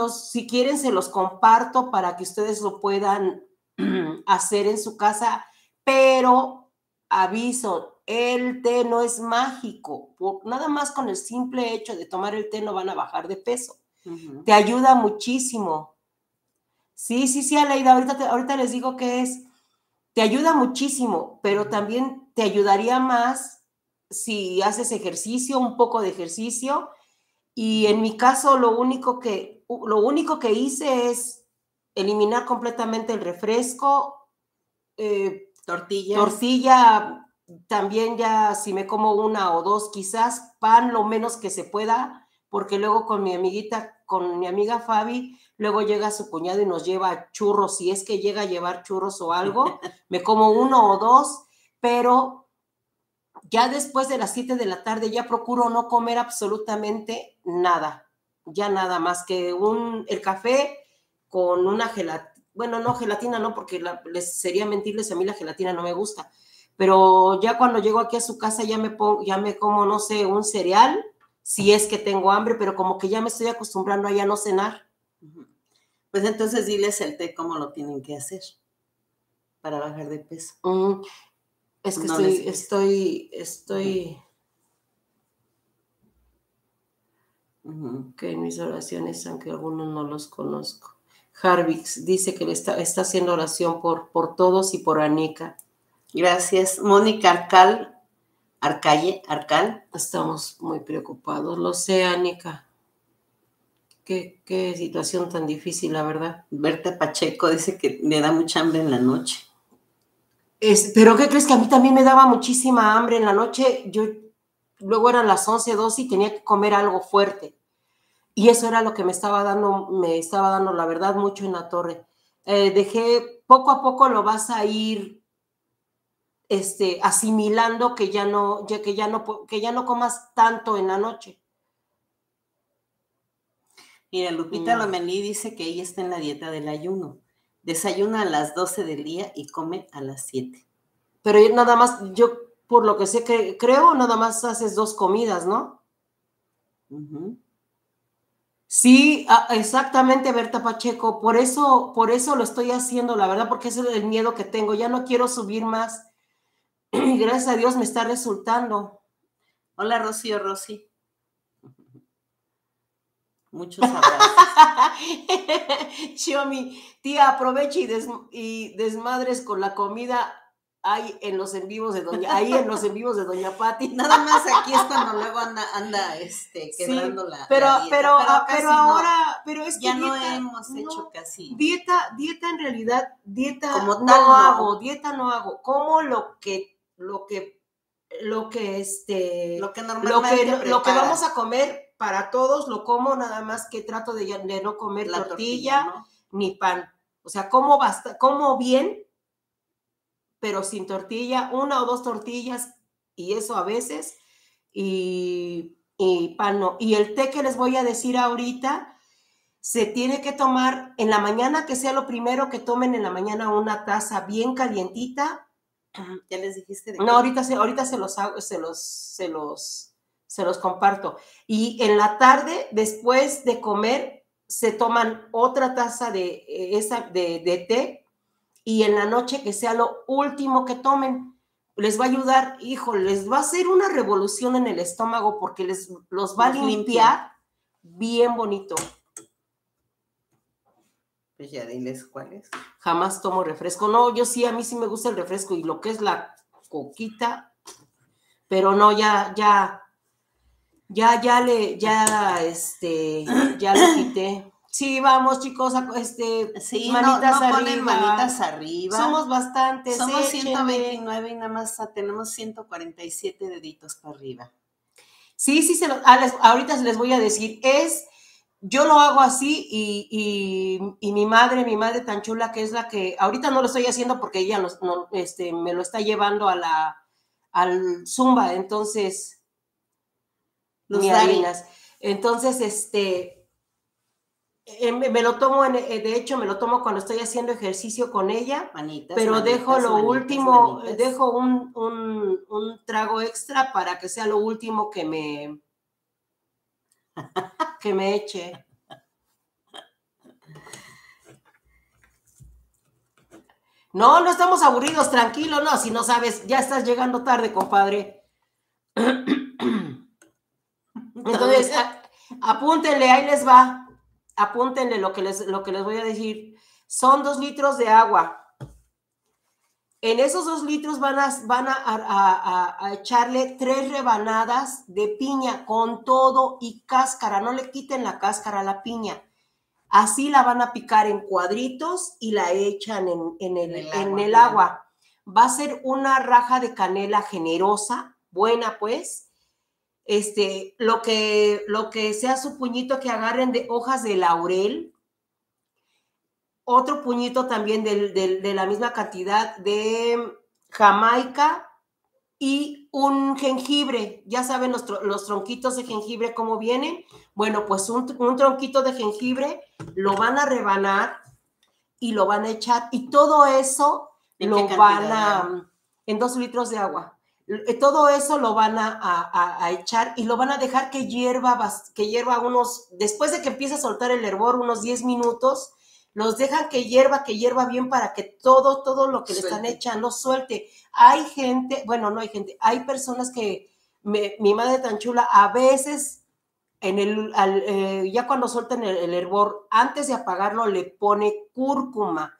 los comparto para que ustedes lo puedan hacer en su casa, pero aviso, el té no es mágico, nada más con el simple hecho de tomar el té no van a bajar de peso, te ayuda muchísimo. Sí, Aleida, ahorita les digo qué es. Te ayuda muchísimo, pero también te ayudaría más si haces ejercicio, un poco de ejercicio. Y en mi caso, lo único que hice es eliminar completamente el refresco, tortilla también ya si me como una o dos, quizás pan lo menos que se pueda, porque luego con mi amiga Fabi, luego llega su cuñado y nos lleva churros, si es que llega a llevar churros o algo, me como uno o dos, pero ya después de las 7 de la tarde ya procuro no comer absolutamente nada, ya nada más que el café con una gelatina, bueno, no, gelatina no, porque les sería mentirles, a mí la gelatina no me gusta, pero ya cuando llego aquí a su casa ya me como, no sé, un cereal, si es que tengo hambre, pero como que ya me estoy acostumbrando a ya no cenar. Pues entonces diles el té cómo lo tienen que hacer para bajar de peso. Es que no que en mis oraciones, aunque algunos no los conozco. Harvix dice que le está haciendo oración por todos y por Anika. Gracias. Mónica Arcal. Estamos muy preocupados. Lo sé, Anika. Qué situación tan difícil, la verdad. Berta Pacheco dice que le da mucha hambre en la noche. Pero ¿qué crees? Que a mí también me daba muchísima hambre en la noche. Luego eran las 11, 12 y tenía que comer algo fuerte. Y eso era lo que me estaba dando, la verdad, mucho en la torre. Poco a poco lo vas a ir asimilando, que ya no comas tanto en la noche. Mira, Lupita Lomelí dice que ella está en la dieta del ayuno. Desayuna a las 12 del día y come a las 7. Pero nada más, yo por lo que sé, creo nada más haces 2 comidas, ¿no? Sí, exactamente, Berta Pacheco, por eso lo estoy haciendo, la verdad, porque ese es el miedo que tengo, ya no quiero subir más. Y gracias a Dios me está resultando. Hola, Rosy. Muchos abrazos. Xiomi, tía, aproveche y desmadres con la comida ahí en los en vivos de Doña Pati. Nada más aquí es cuando luego anda quebrando, sí, la dieta. Pero ahora, pero es que ya dieta, no hemos hecho casi. Dieta en realidad, dieta como tal no hago. Como lo que vamos a comer. Para todos lo como, nada más que trato de no comer la tortilla, ¿no? Ni pan. O sea, como bien, pero sin tortilla, una o dos tortillas, y eso a veces, y pan no. Y el té que les voy a decir ahorita, se tiene que tomar en la mañana, que sea lo primero que tomen en la mañana, una taza bien calientita. ¿Ya les dijiste de qué? No, ahorita se los comparto. Y en la tarde, después de comer, se toman otra taza de té, y en la noche que sea lo último que tomen. Les va a ayudar, hijo, les va a hacer una revolución en el estómago, porque los va a limpiar bien bonito. Pues ya diles cuáles. Jamás tomo refresco. No, yo sí, a mí sí me gusta el refresco y lo que es la coquita, pero no, ya lo quité. Sí, vamos, chicos, sí, manitas no arriba. Ponen manitas arriba. Somos bastantes. Somos 129 y nada más tenemos 147 deditos para arriba. Sí, ahorita les voy a decir, yo lo hago así y mi madre tan chula, que es la que, ahorita no lo estoy haciendo porque ella me lo está llevando al Zumba, entonces... Entonces, me lo tomo, de hecho, me lo tomo cuando estoy haciendo ejercicio con ella, dejo un trago extra para que sea lo último que me eche. No estamos aburridos, tranquilo, no, si no sabes, ya estás llegando tarde, compadre. Entonces, apúntenle, ahí les va. Apúntenle lo que les voy a decir. Son 2 litros de agua. En esos 2 litros van a echarle 3 rebanadas de piña con todo y cáscara. No le quiten la cáscara a la piña. Así la van a picar en cuadritos y la echan en el agua. va a ser una raja de canela generosa, buena pues, lo que sea su puñito que agarren de hojas de laurel, otro puñito también de la misma cantidad de jamaica y un jengibre. Ya saben los tronquitos de jengibre cómo vienen. Bueno, pues un tronquito de jengibre lo van a rebanar y lo van a echar, y todo eso lo van a, en 2 litros de agua, todo eso lo van a echar y lo van a dejar que hierva, unos, después de que empiece a soltar el hervor, unos 10 minutos, los dejan que hierva bien para que todo lo que le están echando suelte. Hay gente, bueno, no hay gente, hay personas que, mi madre tan chula, a veces, ya cuando sueltan el hervor, antes de apagarlo le pone cúrcuma.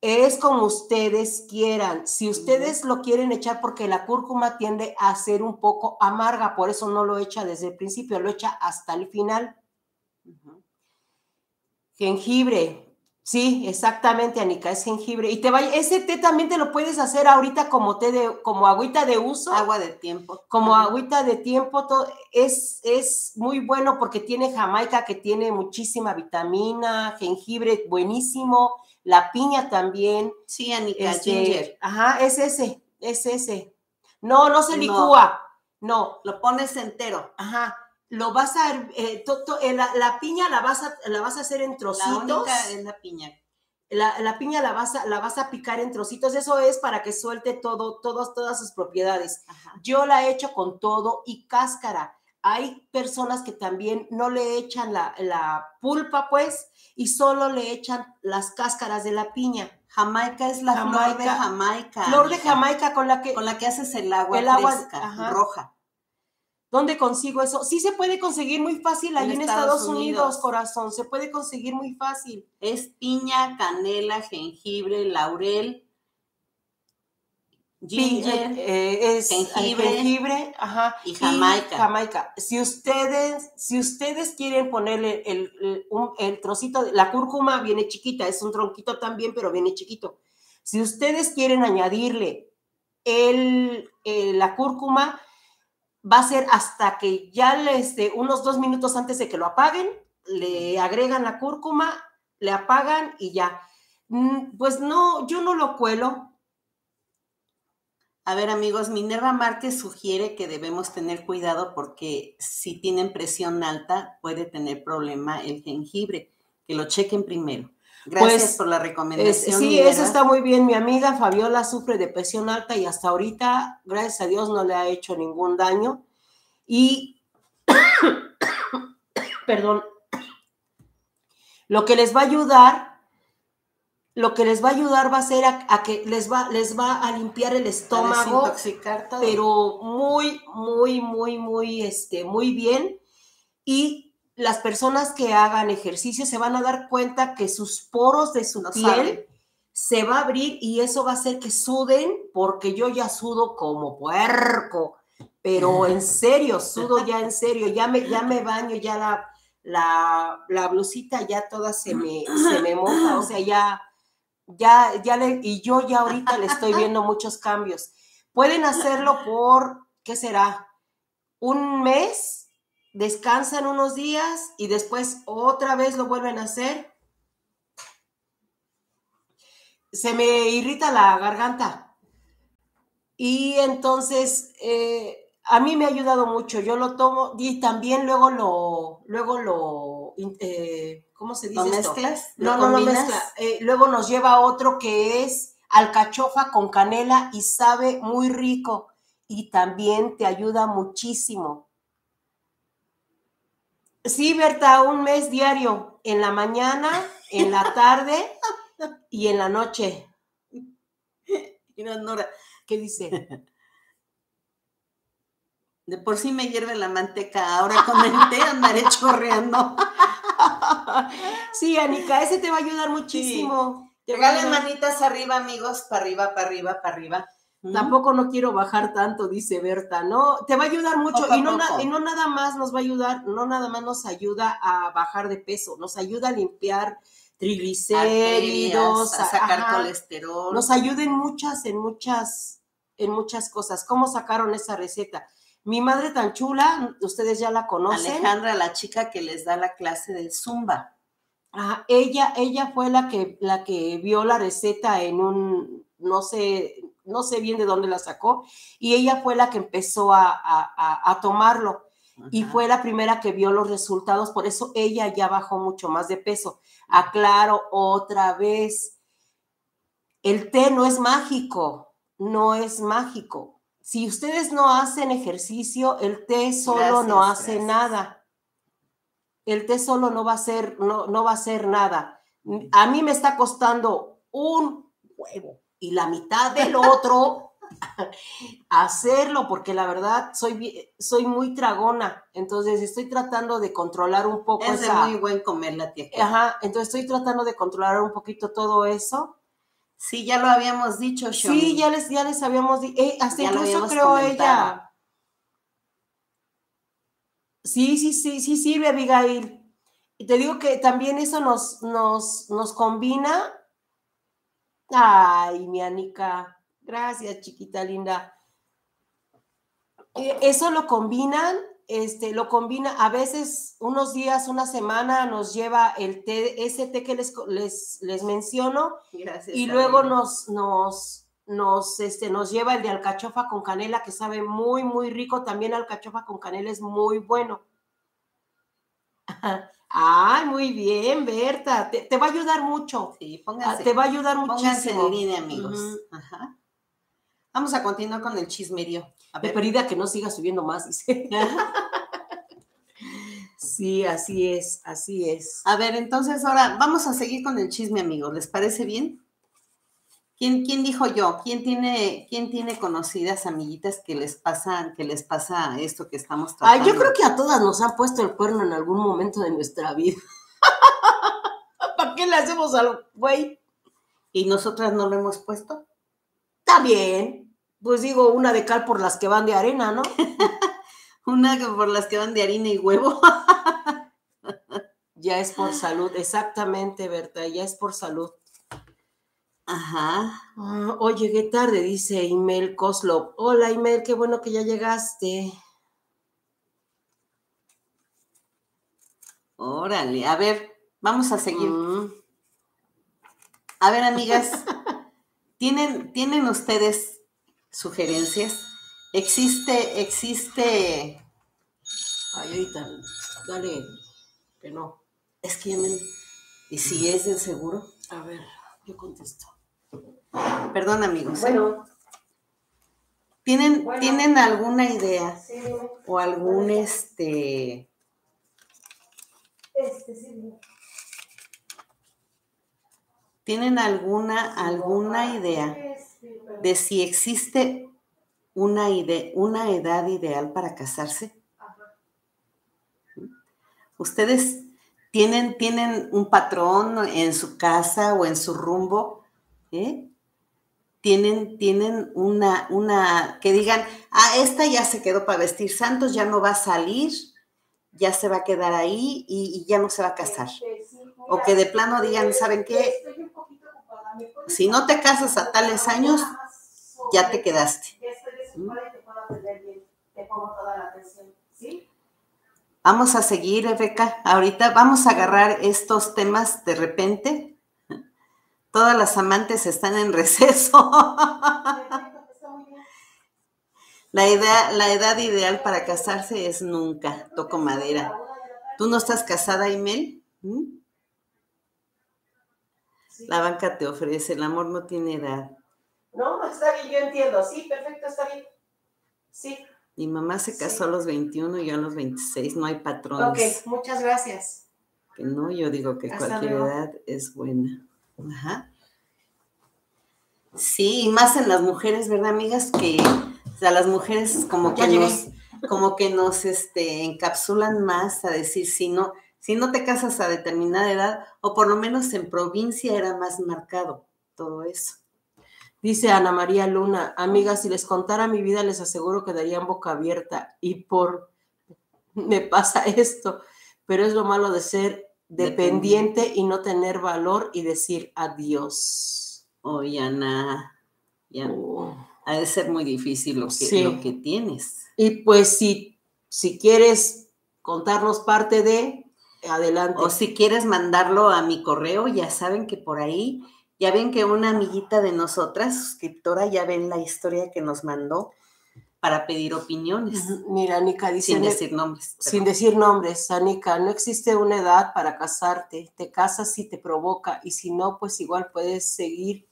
Es como ustedes quieran. Si ustedes lo quieren echar, porque la cúrcuma tiende a ser un poco amarga, por eso no lo echa desde el principio, lo echa hasta el final. Jengibre. Sí, exactamente, Anika, es jengibre. Y ese té también te lo puedes hacer ahorita como té como agüita de uso. Agua de tiempo. Como agüita de tiempo, todo, es muy bueno porque tiene jamaica, que tiene muchísima vitamina, jengibre, buenísimo. La piña también. Sí, Anika, ginger. Ajá, es ese. No, no se licúa. No. Lo pones entero. Ajá. Lo vas a, la piña la vas a hacer en trocitos. La única es la piña. La piña la vas a picar en trocitos. Eso es para que suelte todas sus propiedades. Ajá. Yo la he hecho con todo y cáscara. Hay personas que también no le echan la pulpa, pues, y solo le echan las cáscaras de la piña. Jamaica es la flor de Jamaica. Flor de Jamaica con la que haces el agua fresca, roja. ¿Dónde consigo eso? Sí se puede conseguir muy fácil ahí en Estados Unidos, corazón. Se puede conseguir muy fácil. Es piña, canela, jengibre, laurel, ginger, jengibre, ajá, y jamaica. Si ustedes quieren ponerle el trocito, la cúrcuma viene chiquita, es un tronquito también, pero viene chiquito. Si ustedes quieren añadirle la cúrcuma, va a ser hasta que ya unos 2 minutos antes de que lo apaguen, le agregan la cúrcuma, le apagan y ya. Pues no, yo no lo cuelo. A ver, amigos, Minerva Márquez sugiere que debemos tener cuidado porque si tienen presión alta puede tener problema el jengibre. Que lo chequen primero. Gracias por la recomendación. Sí, Minerva. Eso está muy bien. Mi amiga Fabiola sufre de presión alta y hasta ahorita, gracias a Dios, no le ha hecho ningún daño. Y, perdón, lo que les va a ayudar va a ser a que les va a limpiar el estómago, a desintoxicar todo. Pero muy, muy, muy, muy bien. Y las personas que hagan ejercicio se van a dar cuenta que sus poros de su piel se va a abrir y eso va a hacer que suden, porque yo ya sudo como puerco, pero en serio, sudo ya en serio, ya me baño, ya la blusita ya toda se me moja, o sea, y yo ya ahorita le estoy viendo muchos cambios. Pueden hacerlo por, ¿qué será? Un mes. Descansan unos días y después otra vez lo vuelven a hacer. Se me irrita la garganta. Y entonces, a mí me ha ayudado mucho. Yo lo tomo y también luego lo ¿cómo se dice esto? No mezcla. Luego nos lleva otro que es alcachofa con canela y sabe muy rico. Y también te ayuda muchísimo. Sí, Berta, un mes diario, en la mañana, en la tarde y en la noche. Mira, Nora, ¿qué dice? De por sí me hierve la manteca, ahora con el té andaré chorreando. Sí, Anika, ese te va a ayudar muchísimo. Sí. Regalen manitas arriba, amigos, para arriba, para arriba, para arriba. Tampoco no quiero bajar tanto, dice Berta, ¿no? Te va a ayudar mucho y no nada más nos va a ayudar, no nada más nos ayuda a bajar de peso, nos ayuda a limpiar triglicéridos, arterias, sacar colesterol. Nos ayuda en muchas cosas. ¿Cómo sacaron esa receta? Mi madre tan chula, ustedes ya la conocen. Alejandra, la chica que les da la clase de Zumba. Ajá, ella fue la que vio la receta en un, no sé bien de dónde la sacó, y ella fue la que empezó a tomarlo. Ajá. Y fue la primera que vio los resultados, por eso ella ya bajó mucho más de peso. Aclaro otra vez, el té no es mágico, no es mágico. Si ustedes no hacen ejercicio, el té solo no hace nada. El té solo no va a hacer, no va a hacer nada. A mí me está costando un huevo y la mitad del otro hacerlo, porque la verdad soy muy tragona, entonces estoy tratando de controlar un poco. Es esa... muy buen comer la tía. Ajá, entonces estoy tratando de controlar un poquito todo eso. Sí, ya lo habíamos dicho, Shoni. Sí, ya les habíamos dicho, hasta ya incluso creo comentado. Ella. Sí, sirve, Abigail. Y te digo que también eso nos combina. Ay, mi Anika. Gracias, chiquita linda. Eso lo combinan, a veces unos días, una semana nos lleva el té, ese té que les menciono. Gracias, y luego nos lleva el de alcachofa con canela, que sabe muy, muy rico. También alcachofa con canela es muy bueno. Ay, muy bien, Berta. Te va a ayudar mucho. Sí, pónganse. Te va a ayudar muchísimo. En línea, amigos. Ajá. Vamos a continuar con el chismerío. A ver. De perdida que no siga subiendo más, dice. Sí, así es, así es. A ver, entonces ahora vamos a seguir con el chisme, amigos. ¿Les parece bien? ¿Quién dijo yo? ¿Quién tiene conocidas amiguitas que les pasa esto que estamos tratando? Ay, yo creo que a todas nos han puesto el cuerno en algún momento de nuestra vida. ¿Para qué le hacemos al güey? ¿Y nosotras no lo hemos puesto? Está bien, pues digo, una de cal por las que van de arena, ¿no? Una por las que van de harina y huevo. Ya es por salud, exactamente, Berta, ya es por salud. Ajá. Hoy llegué tarde, dice Imel Koslo. Hola, Imel, qué bueno que ya llegaste. Órale, a ver, vamos a seguir. A ver, amigas. ¿Tienen ustedes sugerencias? Existe. Ay, ahorita, dale, que no. Es que ya me... ¿Y si es del seguro? A ver, yo contesto. Perdón, amigos. Bueno. ¿Tienen alguna idea? Sí. O algún sí. ¿Tienen alguna idea de si existe una edad ideal para casarse? ¿Ustedes tienen un patrón en su casa o en su rumbo? ¿Tienen una que digan, esta ya se quedó para vestir santos, ya no va a salir, ya se va a quedar ahí y ya no se va a casar? O que de plano digan, ¿saben qué? Si no te casas a tales años, ya te quedaste. Vamos a seguir, Rebeca. Ahorita vamos a agarrar estos temas de repente. Todas las amantes están en receso. La edad ideal para casarse es nunca. Toco madera. ¿Tú no estás casada, Imel? ¿Mm? La banca te ofrece, el amor no tiene edad. No, está bien, yo entiendo. Sí, perfecto, está bien. Sí. Mi mamá se casó a los 21 y yo a los 26. No hay patrones. Ok, muchas gracias. Que no, yo digo que hasta cualquier luego. Edad es buena. Ajá. Sí, y más en las mujeres, ¿verdad, amigas? Que o sea, las mujeres como que nos encapsulan más a decir si no te casas a determinada edad, o por lo menos en provincia era más marcado todo eso. Dice Ana María Luna, amigas, si les contara mi vida, les aseguro que darían boca abierta, me pasa esto, pero es lo malo de ser dependiente y no tener valor y decir adiós. Oye, Ana, ya ha de ser muy difícil lo que, sí, lo que tienes. Y pues si quieres contarnos parte de, adelante. O si quieres mandarlo a mi correo, ya saben que por ahí, ya ven que una amiguita de nosotras, suscriptora, ya ven la historia que nos mandó para pedir opiniones. Mira, Anika dice... Sin decir nombres. Perdón. Sin decir nombres, Anika, no existe una edad para casarte. Te casas si te provoca y si no, pues igual puedes seguir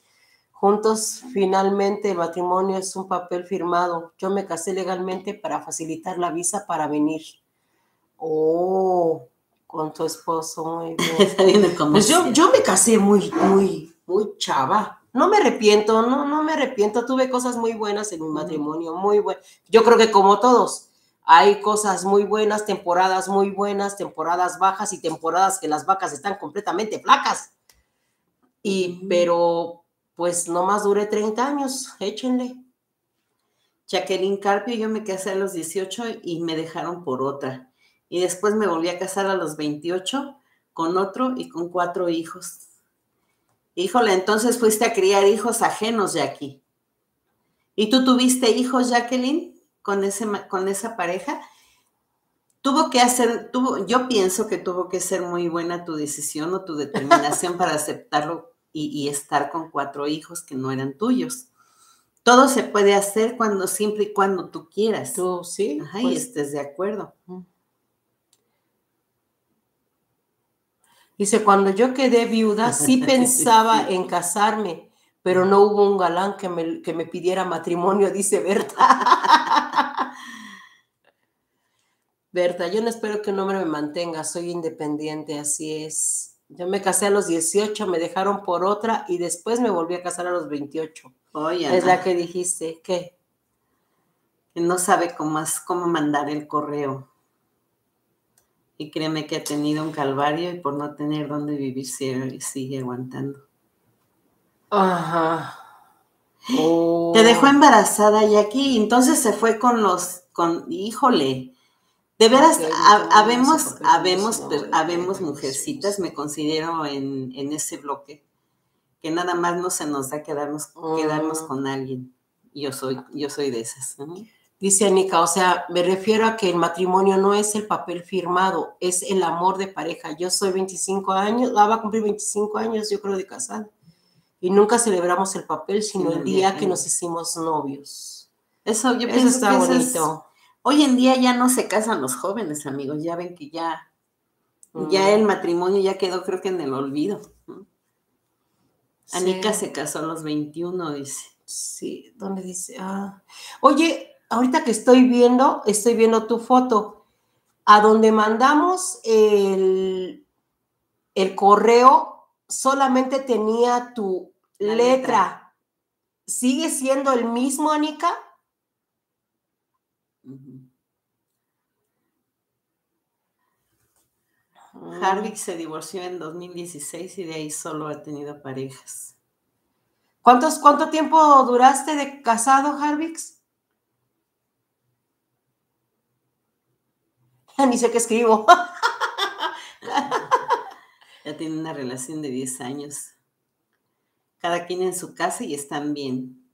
juntos. Finalmente, el matrimonio es un papel firmado. Yo me casé legalmente para facilitar la visa para venir. Oh, con tu esposo. Muy bien. Pues yo me casé muy chava. No me arrepiento, no me arrepiento. Tuve cosas muy buenas en mi matrimonio, muy buenas. Yo creo que como todos, hay cosas muy buenas, temporadas bajas y temporadas que las vacas están completamente flacas. Y, pero, pues, nomás duré 30 años, échenle. Jacqueline Carpio, yo me casé a los 18 y me dejaron por otra. Y después me volví a casar a los 28 con otro y con 4 hijos. Híjole, entonces fuiste a criar hijos ajenos, Jackie. ¿Y tú tuviste hijos, Jacqueline, con esa pareja? Yo pienso que tuvo que ser muy buena tu decisión o tu determinación para aceptarlo y estar con 4 hijos que no eran tuyos. Todo se puede hacer siempre y cuando tú quieras. Tú, sí. Ajá, pues, y estés de acuerdo. Dice, cuando yo quedé viuda, sí pensaba en casarme, pero no hubo un galán que me pidiera matrimonio, dice Berta. Berta, yo no espero que un hombre me mantenga, soy independiente, así es. Yo me casé a los 18, me dejaron por otra y después me volví a casar a los 28. Oye, es la que dijiste, ¿qué? No sabe cómo mandar el correo. Y créeme que ha tenido un calvario y por no tener dónde vivir sigue aguantando. Ajá. Oh. Te dejó embarazada, Jackie, entonces se fue híjole. De veras, okay, habemos mujercitas, me considero en ese bloque, que nada más no se nos da quedarnos con alguien. Yo soy de esas. Dice Anika, o sea, me refiero a que el matrimonio no es el papel firmado, es el amor de pareja. Yo soy 25 años, va a cumplir 25 años, yo creo, de casada. Y nunca celebramos el papel, sino el día que nos hicimos novios. Eso yo pienso está bonito. Hoy en día ya no se casan los jóvenes, amigos. Ya ven que ya el matrimonio ya quedó, creo que en el olvido. Sí. Anika se casó a los 21, dice. Sí, ¿dónde dice? Ah. Oye, ahorita que estoy viendo tu foto, a donde mandamos el correo, solamente tenía tu letra. ¿Sigue siendo el mismo, Anika? Harvix se divorció en 2016 y de ahí solo ha tenido parejas. ¿Cuánto tiempo duraste de casado, Harvix? Ni sé qué escribo. Ya tienen una relación de 10 años. Cada quien en su casa y están bien.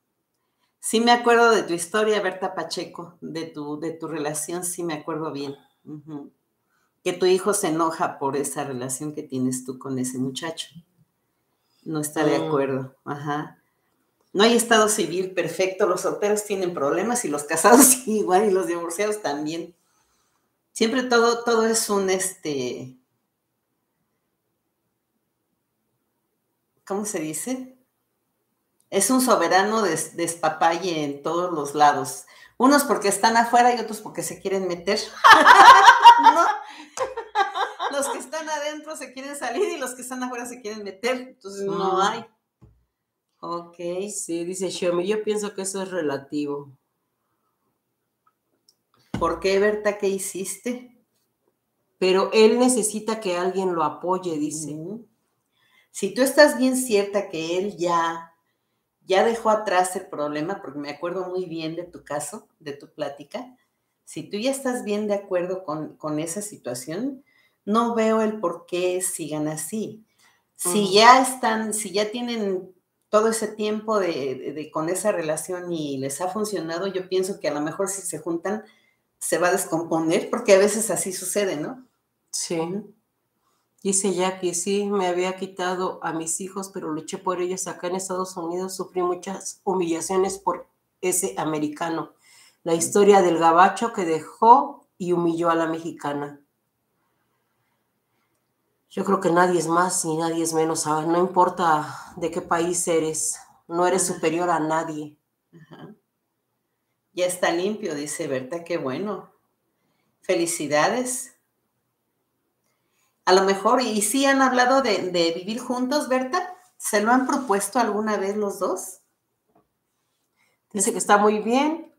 Sí me acuerdo de tu historia, Berta Pacheco, de tu relación, sí me acuerdo bien. Que tu hijo se enoja por esa relación que tienes tú con ese muchacho. No está de acuerdo. Ajá. No hay estado civil perfecto. Los solteros tienen problemas y los casados igual y los divorciados también. Siempre todo es un ¿cómo se dice? Es un soberano despapalle en todos los lados. Unos porque están afuera y otros porque se quieren meter. ¿No? Los que están adentro se quieren salir y los que están afuera se quieren meter. Entonces no hay. Ok. Sí, dice Xiaomi, yo pienso que eso es relativo. ¿Por qué, Berta? ¿Qué hiciste? Pero él necesita que alguien lo apoye, dice. Si tú estás bien cierta que él ya dejó atrás el problema, porque me acuerdo muy bien de tu caso, de tu plática, si tú ya estás bien de acuerdo con esa situación, no veo el por qué sigan así. Si ya están, si ya tienen todo ese tiempo con esa relación y les ha funcionado, yo pienso que a lo mejor si se juntan se va a descomponer, porque a veces así sucede, ¿no? Sí. Dice Jackie, sí, me había quitado a mis hijos, pero luché por ellos acá en Estados Unidos, sufrí muchas humillaciones por ese americano. La historia del gabacho que dejó y humilló a la mexicana. Yo creo que nadie es más y nadie es menos, ¿sabes? No importa de qué país eres, no eres superior a nadie. Ajá. Ya está limpio, dice Berta, qué bueno. Felicidades. A lo mejor, y sí han hablado de vivir juntos, Berta, ¿se lo han propuesto alguna vez los dos? Dice que está muy bien.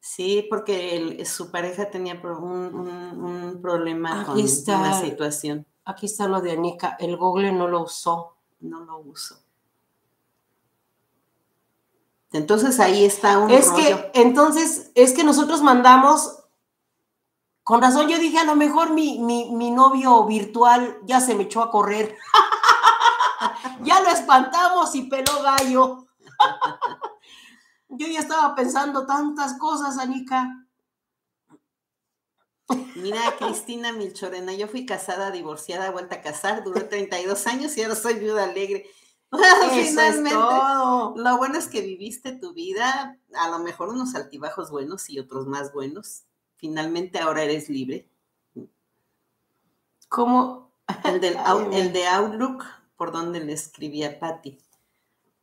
Sí, porque su pareja tenía un problema con una situación. Aquí está lo de Anika, el Google no lo usó. No lo usó. Entonces ahí está un rollo. Entonces, es que nosotros mandamos, con razón yo dije, a lo mejor mi novio virtual ya se me echó a correr. Ya lo espantamos y peló gallo. Yo ya estaba pensando tantas cosas, Anika. Mira, Cristina Milchorena, yo fui casada, divorciada, vuelta a casar, duré 32 años y ahora soy viuda alegre. Eso finalmente, es todo. Lo bueno es que viviste tu vida, a lo mejor unos altibajos buenos y otros más buenos. Finalmente ahora eres libre. ¿Cómo? El de Outlook, por donde le escribí a Patti.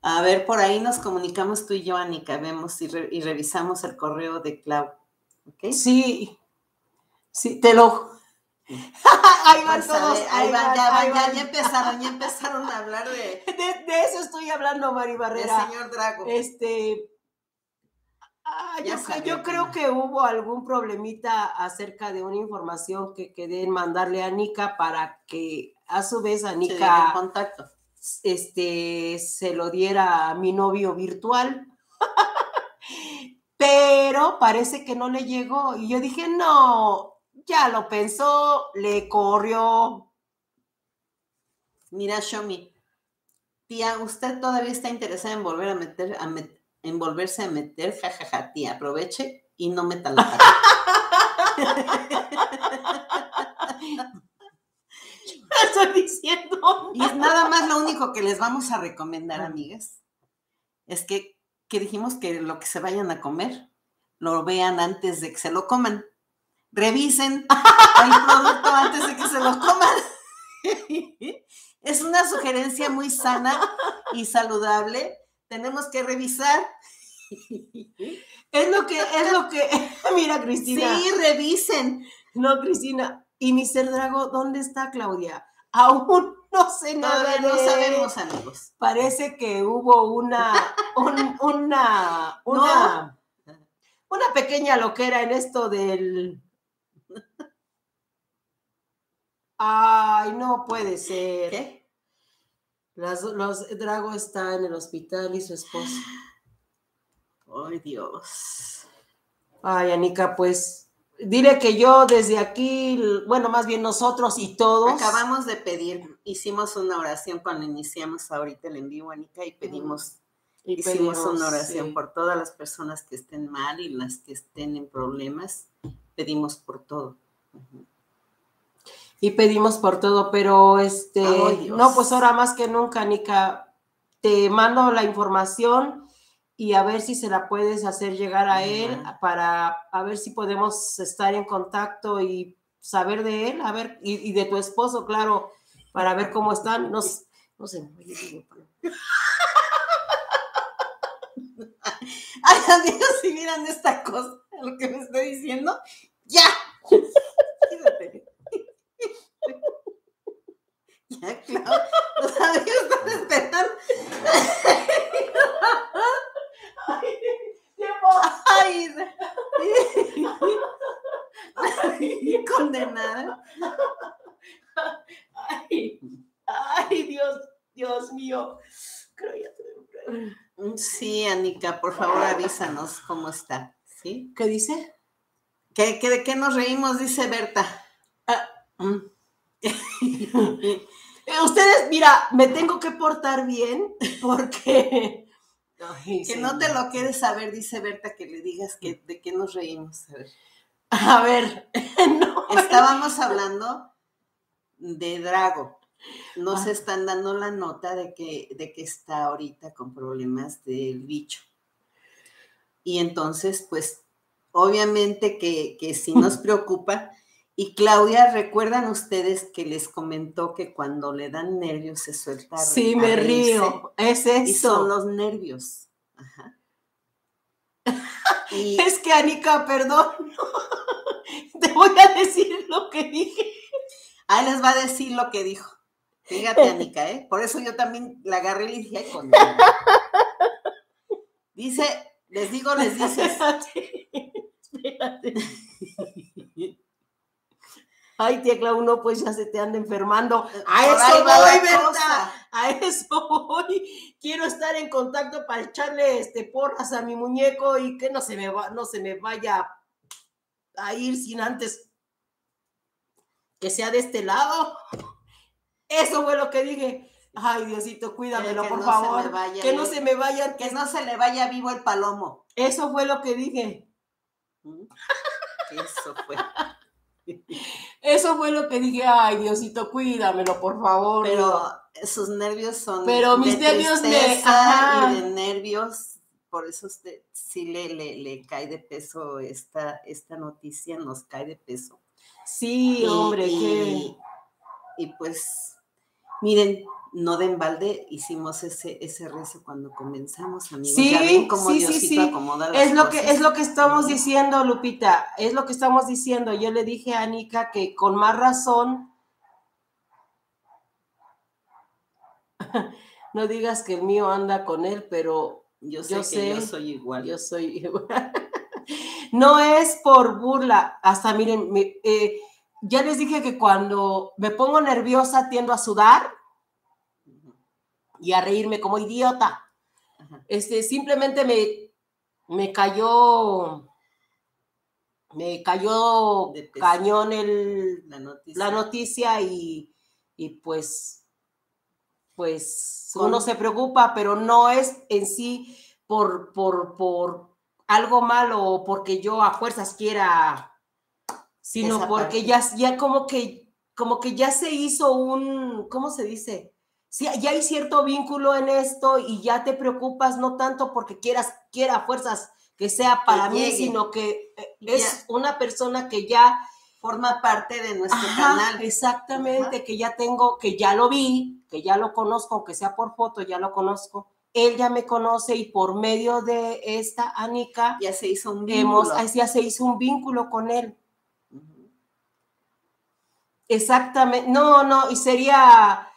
A ver, por ahí nos comunicamos tú y yo, Anika, vemos y revisamos el correo de Clau. ¿Okay? Sí, sí, te lo... Ahí van todos, ya empezaron a hablar de eso estoy hablando, Mari Barrera. El señor Drago. Yo creo que hubo algún problemita acerca de una información que quedé en mandarle a Anika para que a su vez Anika... contacto. Se lo diera a mi novio virtual, pero parece que no le llegó y yo dije, no, ya lo pensó, le corrió. Mira, Shomi, tía, usted todavía está interesada en volver a meterse, jajaja, tía, aproveche y no meta la cara. Estoy diciendo. Y es nada más lo único que les vamos a recomendar, amigas, es que dijimos que lo que se vayan a comer, lo vean antes de que se lo coman. Revisen el producto antes de que se lo coman. Es una sugerencia muy sana y saludable. Tenemos que revisar. Es lo que, mira, Cristina. Sí, revisen. No, Cristina. Y Mr. Drago, ¿dónde está Claudia? Aún no sé nada. Todavía no sabemos, amigos. Parece que hubo una pequeña loquera en esto del... Ay, no puede ser. ¿Qué? Los Drago está en el hospital y su esposo. Ay, Dios. Ay, Anika, pues... Dile que yo desde aquí, bueno, más bien nosotros y todos. Acabamos de pedir, hicimos una oración cuando iniciamos ahorita el en vivo, Anika, y hicimos una oración por todas las personas que estén mal y las que estén en problemas, pedimos por todo. Y pedimos por todo, pero no, pues ahora más que nunca, Anika, te mando la información. Y a ver si se la puedes hacer llegar a él para a ver si podemos estar en contacto y saber de él, a ver, y de tu esposo, claro, para ver cómo están. No sé. Ay, amigos, si miran esta cosa, lo que me estoy diciendo, ya. Ya, claro. Los amigos están esperando. Ay, condenada. Ay, Dios mío. Sí, Anika, por favor avísanos cómo está. ¿Sí? ¿Qué dice? ¿De qué nos reímos? Dice Berta. Ustedes, mira, me tengo que portar bien porque ay, que sí, no te lo quieres saber, dice Berta, que le digas que, de qué nos reímos. A ver, no, estábamos hablando de Drago. Nos están dando la nota de que está ahorita con problemas del bicho. Y entonces, pues, obviamente que sí nos preocupa. Y Claudia, ¿recuerdan ustedes que les comentó que cuando le dan nervios se suelta? Sí, me río. Es eso. Y son los nervios. Ajá. Y... es que, Anika, perdón. Te voy a decir lo que dije. Ahí les va a decir lo que dijo. Fíjate, Anika, ¿eh? Por eso yo también la agarré y le dije, ay, con... Dice, les digo, les dices. Espérate, espérate. Ay, tía Clau, no, pues ya se te anda enfermando. A eso voy, Berta. A eso voy. Quiero estar en contacto para echarle porras a mi muñeco y que no se me vaya a ir sin antes que sea de este lado. Eso fue lo que dije. Ay, Diosito, cuídamelo, por favor. Que no se me vaya. Que no se le vaya vivo el palomo. Eso fue lo que dije. Eso fue. Eso fue lo que dije, ay, Diosito, cuídamelo, por favor. Pero sus nervios son... pero mis nervios me... ajá. Y de nervios, por eso usted, sí le cae de peso esta noticia, nos cae de peso. Sí, hombre, y pues, miren, no de embalde hicimos ese rezo cuando comenzamos, amigos. Sí, ya ven cómo Diosito acomoda las cosas. Es lo que estamos diciendo, Lupita, es lo que estamos diciendo. Yo le dije a Anika que con más razón, no digas que el mío anda con él, pero yo sé que yo soy igual. Yo soy igual. No es por burla, hasta miren, ya les dije que cuando me pongo nerviosa tiendo a sudar y a reírme como idiota. Ajá. Simplemente me cayó cañón la noticia y pues ¿cómo? Uno se preocupa, pero no es en sí por algo malo o porque yo a fuerzas quiera, sino esa porque ya como que ya se hizo un, ¿cómo se dice? Sí, ya hay cierto vínculo en esto y ya te preocupas no tanto porque quiera fuerzas que sea para mí, sino que es una persona que ya forma parte de nuestro canal. Exactamente, ajá. Que ya tengo, que ya lo vi, que ya lo conozco, aunque sea por foto, ya lo conozco. Él ya me conoce y por medio de esta Anika ya se hizo un vínculo. Ya se hizo un vínculo con él. Uh-huh. Exactamente. No, y sería...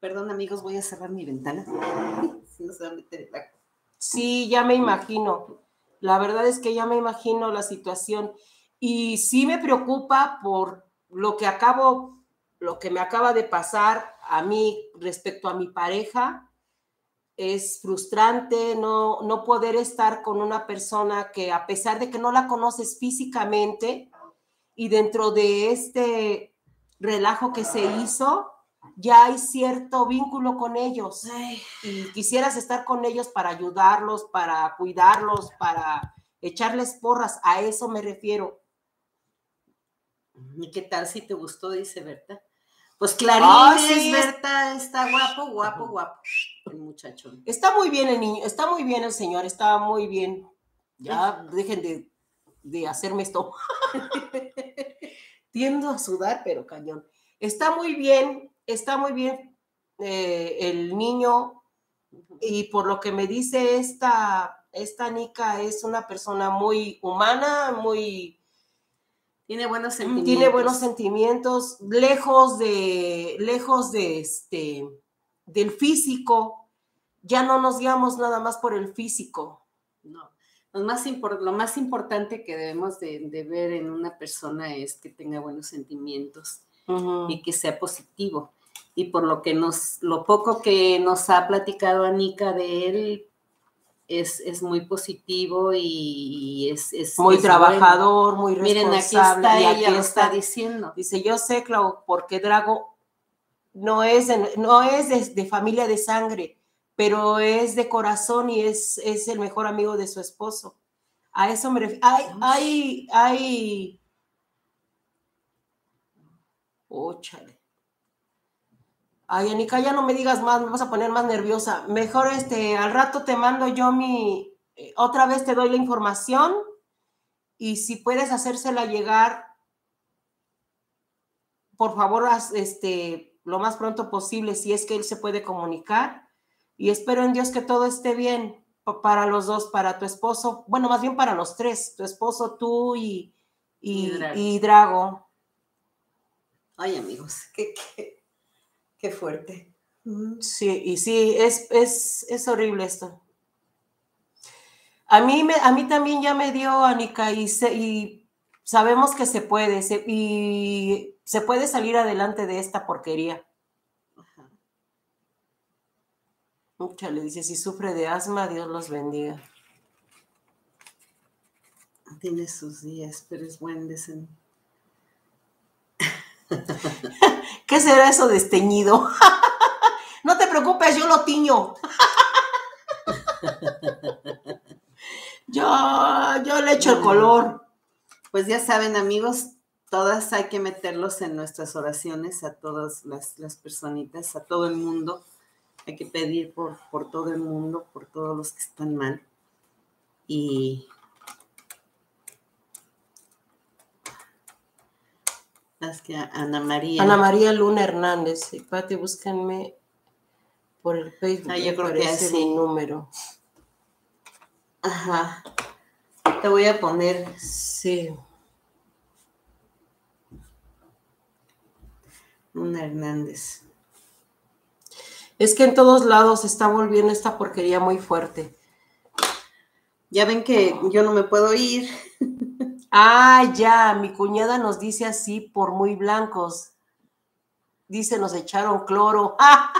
perdón, amigos, voy a cerrar mi ventana. Sí, ya me imagino. La verdad es que ya me imagino la situación. Y sí me preocupa por lo que me acaba de pasar a mí respecto a mi pareja. Es frustrante no poder estar con una persona que, a pesar de que no la conoces físicamente, y dentro de este relajo que se hizo, ya hay cierto vínculo con ellos. Ay. Y quisieras estar con ellos para ayudarlos, para cuidarlos, para echarles porras, a eso me refiero. ¿Y qué tal si te gustó? Dice Berta. Pues Clarita, sí, Berta, está guapo el muchacho. Está muy bien el niño, está muy bien el señor, está muy bien. Ya dejen de hacerme esto. Tiendo a sudar, pero cañón. Está muy bien el niño, y por lo que me dice esta Anika es una persona muy humana, muy... Tiene buenos sentimientos, lejos de del físico. Ya no nos guiamos nada más por el físico. No. Lo más importante que debemos de ver en una persona es que tenga buenos sentimientos. Uh-huh. Y que sea positivo. Y por lo poco que nos ha platicado Anika de él, es muy positivo y es muy trabajador, bueno, muy responsable. Miren, aquí está, ella lo está diciendo. Dice, yo sé, Clau, porque Drago no es de familia de sangre, pero es de corazón y es el mejor amigo de su esposo. A eso me refiero. Hay. Óchale. Ay, Anika, ya no me digas más, me vas a poner más nerviosa. Mejor al rato te mando yo otra vez te doy la información y si puedes hacérsela llegar, por favor, lo más pronto posible, si es que él se puede comunicar. Y espero en Dios que todo esté bien para los dos, para tu esposo, bueno, más bien para los tres, tu esposo, tú y Drago. Ay, amigos, qué fuerte. Sí, y sí, es horrible esto. A mí también ya me dio, Anika, y sabemos que se puede, y se puede salir adelante de esta porquería. Ajá. Mucha le dice, si sufre de asma, Dios los bendiga. Tiene sus días, pero es buen deseo. ¿Qué será eso desteñido? No te preocupes, yo lo tiño. Yo le echo el color. Pues ya saben, amigos, todas hay que meterlos en nuestras oraciones, a todas las personitas, a todo el mundo. Hay que pedir por todo el mundo, por todos los que están mal. Y que Ana María Luna Hernández y Pati, búsquenme por el Facebook. Yo creo que es mi número. Ajá, te voy a poner, sí, Luna Hernández. Es que en todos lados está volviendo esta porquería muy fuerte. Ya ven que yo no me puedo ir. Ah, ya, mi cuñada nos dice así por muy blancos. Dice, nos echaron cloro. Ah,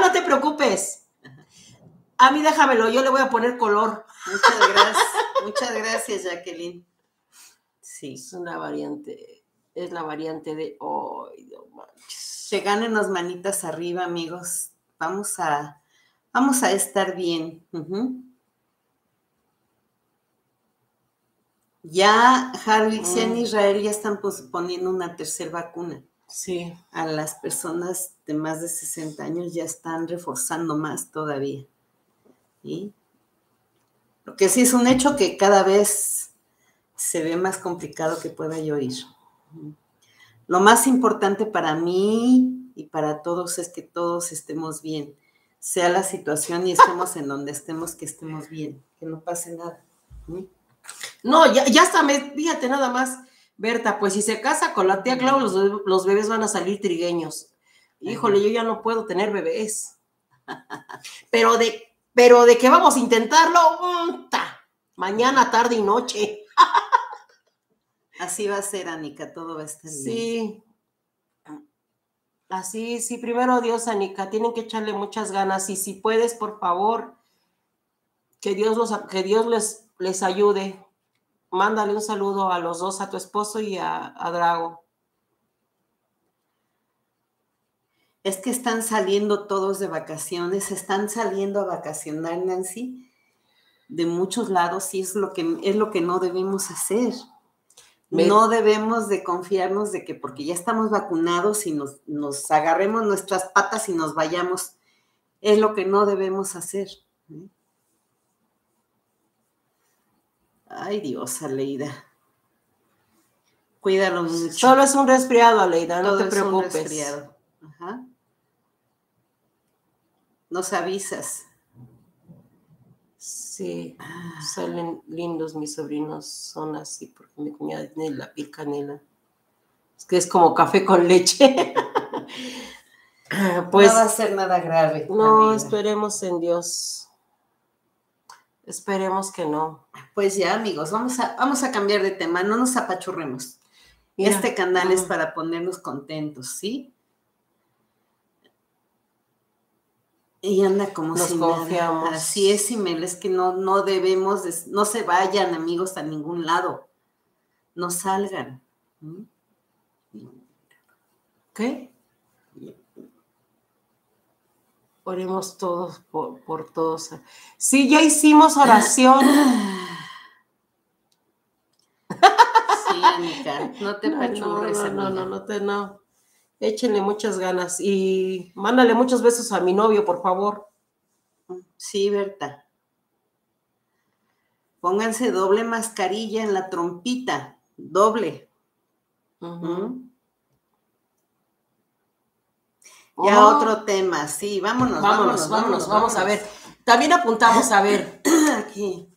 no te preocupes. A mí déjamelo, yo le voy a poner color. Muchas gracias, Jacqueline. Sí. Es una variante, es la variante de... ¡Ay, Dios mío! Se ganen las manitas arriba, amigos. Vamos a estar bien. Uh-huh. Ya Harvix y en Israel ya están poniendo una tercera vacuna. Sí. A las personas de más de 60 años ya están reforzando más todavía. ¿Sí? Porque sí es un hecho que cada vez se ve más complicado que pueda yo ir. Lo más importante para mí y para todos es que todos estemos bien. Sea la situación y estemos en donde estemos, que estemos bien. Que no pase nada. ¿Sí? No, ya hasta fíjate nada más, Berta, pues si se casa con la tía Clau, los bebés van a salir trigueños. Híjole, Yo ya no puedo tener bebés. Pero de que vamos a intentarlo, mañana, tarde y noche. Así va a ser, Anika, todo va a estar bien. Sí. Así, sí, primero Dios, Anika, tienen que echarle muchas ganas. Y si puedes, por favor, que Dios les ayude. Mándale un saludo a los dos, a tu esposo y a Drago. Es que están saliendo todos de vacaciones, están saliendo a vacacionar, Nancy, de muchos lados, y es lo que no debemos hacer. No debemos de confiarnos de que porque ya estamos vacunados y nos agarremos nuestras patas y nos vayamos. Es lo que no debemos hacer. Ay, Dios, Aleida. Cuídalo mucho. Solo es un resfriado, Aleida, no te preocupes. Todo es un resfriado. Ajá. Nos avisas. Sí, salen lindos mis sobrinos, son así, porque mi cuñada tiene la piel canela. Es que es como café con leche. Pues, no va a ser nada grave. No, esperemos en Dios. Esperemos que no. Pues ya, amigos, vamos a cambiar de tema, no nos apachurremos. Mira, este canal es para ponernos contentos, ¿sí? Y anda como si nada. Así es, Imel, es que no debemos, no se vayan, amigos, a ningún lado. No salgan. ¿Ok? Oremos todos por todos. Sí, ya hicimos oración. Sí, Anika, no te pachurres. No. Échenle muchas ganas y mándale muchos besos a mi novio, por favor. Sí, Berta. Pónganse doble mascarilla en la trompita, doble. Ya otro tema, sí, vámonos. Vamos a ver. También apuntamos, a ver. Aquí.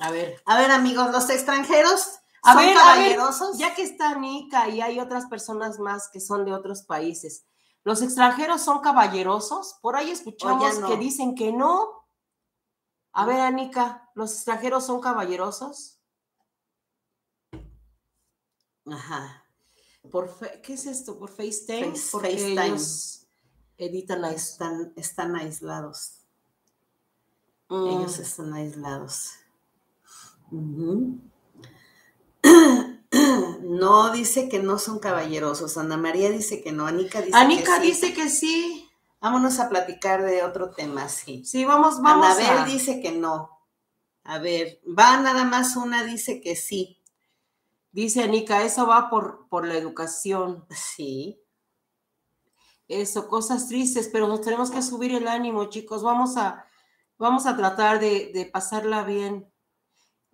A ver, amigos, los extranjeros. A ver, ya que está Anika y hay otras personas más que son de otros países, ¿los extranjeros son caballerosos? Por ahí escuchamos que dicen que no. A ver, Anika, ¿los extranjeros son caballerosos? Ajá. ¿Qué es esto? ¿Por FaceTime? Porque ellos editan, están aislados. Ellos están aislados. No, dice que no son caballerosos. Ana María dice que no. Anika dice que sí. Vámonos a platicar de otro tema, sí. Sí, vamos. Anabel dice que no. A ver, va nada más una, dice que sí. Dice Anika, eso va por la educación. Sí. Eso, cosas tristes, pero nos tenemos que subir el ánimo, chicos. Vamos a tratar de pasarla bien.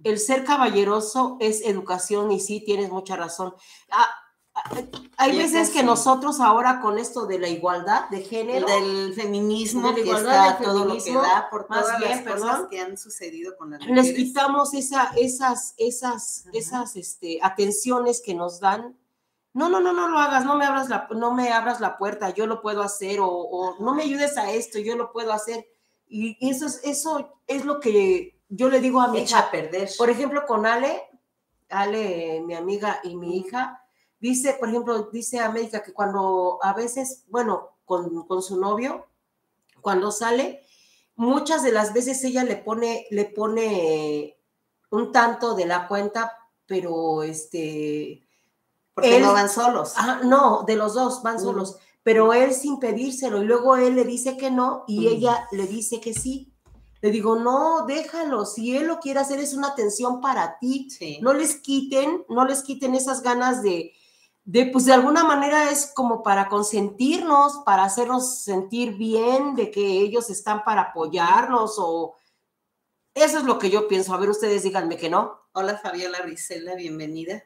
El ser caballeroso es educación y sí, tienes mucha razón. Hay veces que nosotros ahora con esto de la igualdad de género, del feminismo, de la igualdad de todo lo que da, por todas las cosas que han sucedido con las mujeres, les quitamos esas atenciones que nos dan. No lo hagas, no me abras la puerta, yo lo puedo hacer, o no me ayudes a esto, yo lo puedo hacer. Y eso es lo que yo le digo a mi hija, por ejemplo, con Ale, mi amiga y mi hija, dice, por ejemplo, dice América que cuando a veces, bueno, con su novio, cuando sale, muchas de las veces ella le pone un tanto de la cuenta, pero porque no van solos. Ah, no, de los dos van solos, pero él sin pedírselo, y luego él le dice que no, y ella le dice que sí. Le digo, no, déjalo, si él lo quiere hacer es una atención para ti, sí. No les quiten esas ganas de, pues de alguna manera es como para consentirnos, para hacernos sentir bien, de que ellos están para apoyarnos, o eso es lo que yo pienso. A ver, ustedes díganme que no. Hola, Fabiola Rizela, bienvenida,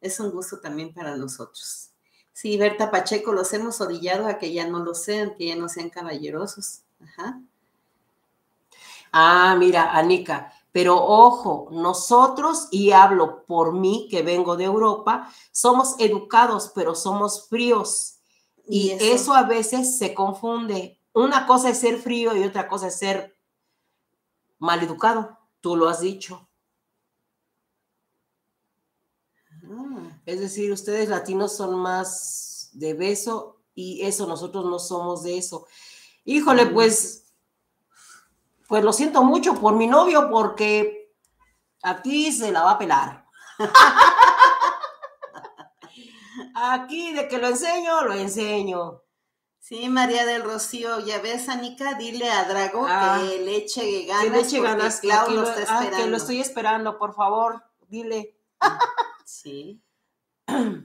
es un gusto también para nosotros. Sí, Berta Pacheco, los hemos orillado a que ya no lo sean, que ya no sean caballerosos, ajá. Ah, mira, Anika, pero ojo, nosotros, y hablo por mí, que vengo de Europa, somos educados, pero somos fríos. Y eso a veces se confunde. Una cosa es ser frío y otra cosa es ser maleducado. Tú lo has dicho. Es decir, ustedes latinos son más de beso y eso, nosotros no somos de eso. Híjole, pues lo siento mucho por mi novio, porque aquí se la va a pelar. Aquí de que lo enseño. Sí, María del Rocío, ya ves, Anika, dile a Drago que le eche ganas. Que le eche ganas, Clau lo está esperando. Que lo estoy esperando, por favor, dile. Sí.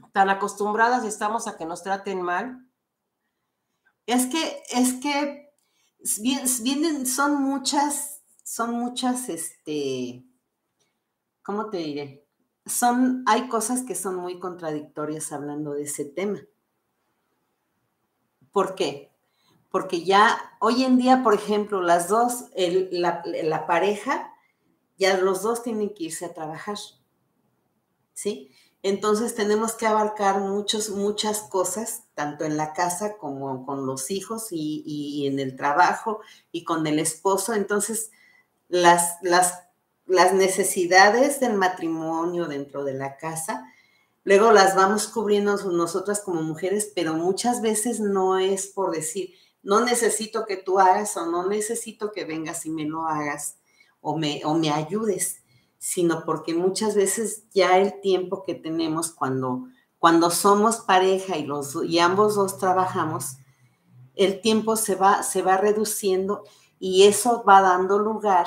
Tan acostumbradas estamos a que nos traten mal. Es que vienen, son muchas, ¿cómo te diré? Hay cosas que son muy contradictorias hablando de ese tema. ¿Por qué? Porque ya hoy en día, por ejemplo, las dos, la pareja, ya los dos tienen que irse a trabajar, ¿sí? Entonces tenemos que abarcar muchas cosas, tanto en la casa como con los hijos y en el trabajo y con el esposo. Entonces las necesidades del matrimonio dentro de la casa, luego las vamos cubriendo nosotras como mujeres, pero muchas veces no es por decir, No necesito que tú hagas o no necesito que vengas y me lo hagas o me ayudes, sino porque muchas veces ya el tiempo que tenemos cuando somos pareja y ambos dos trabajamos, el tiempo se va reduciendo y eso va dando lugar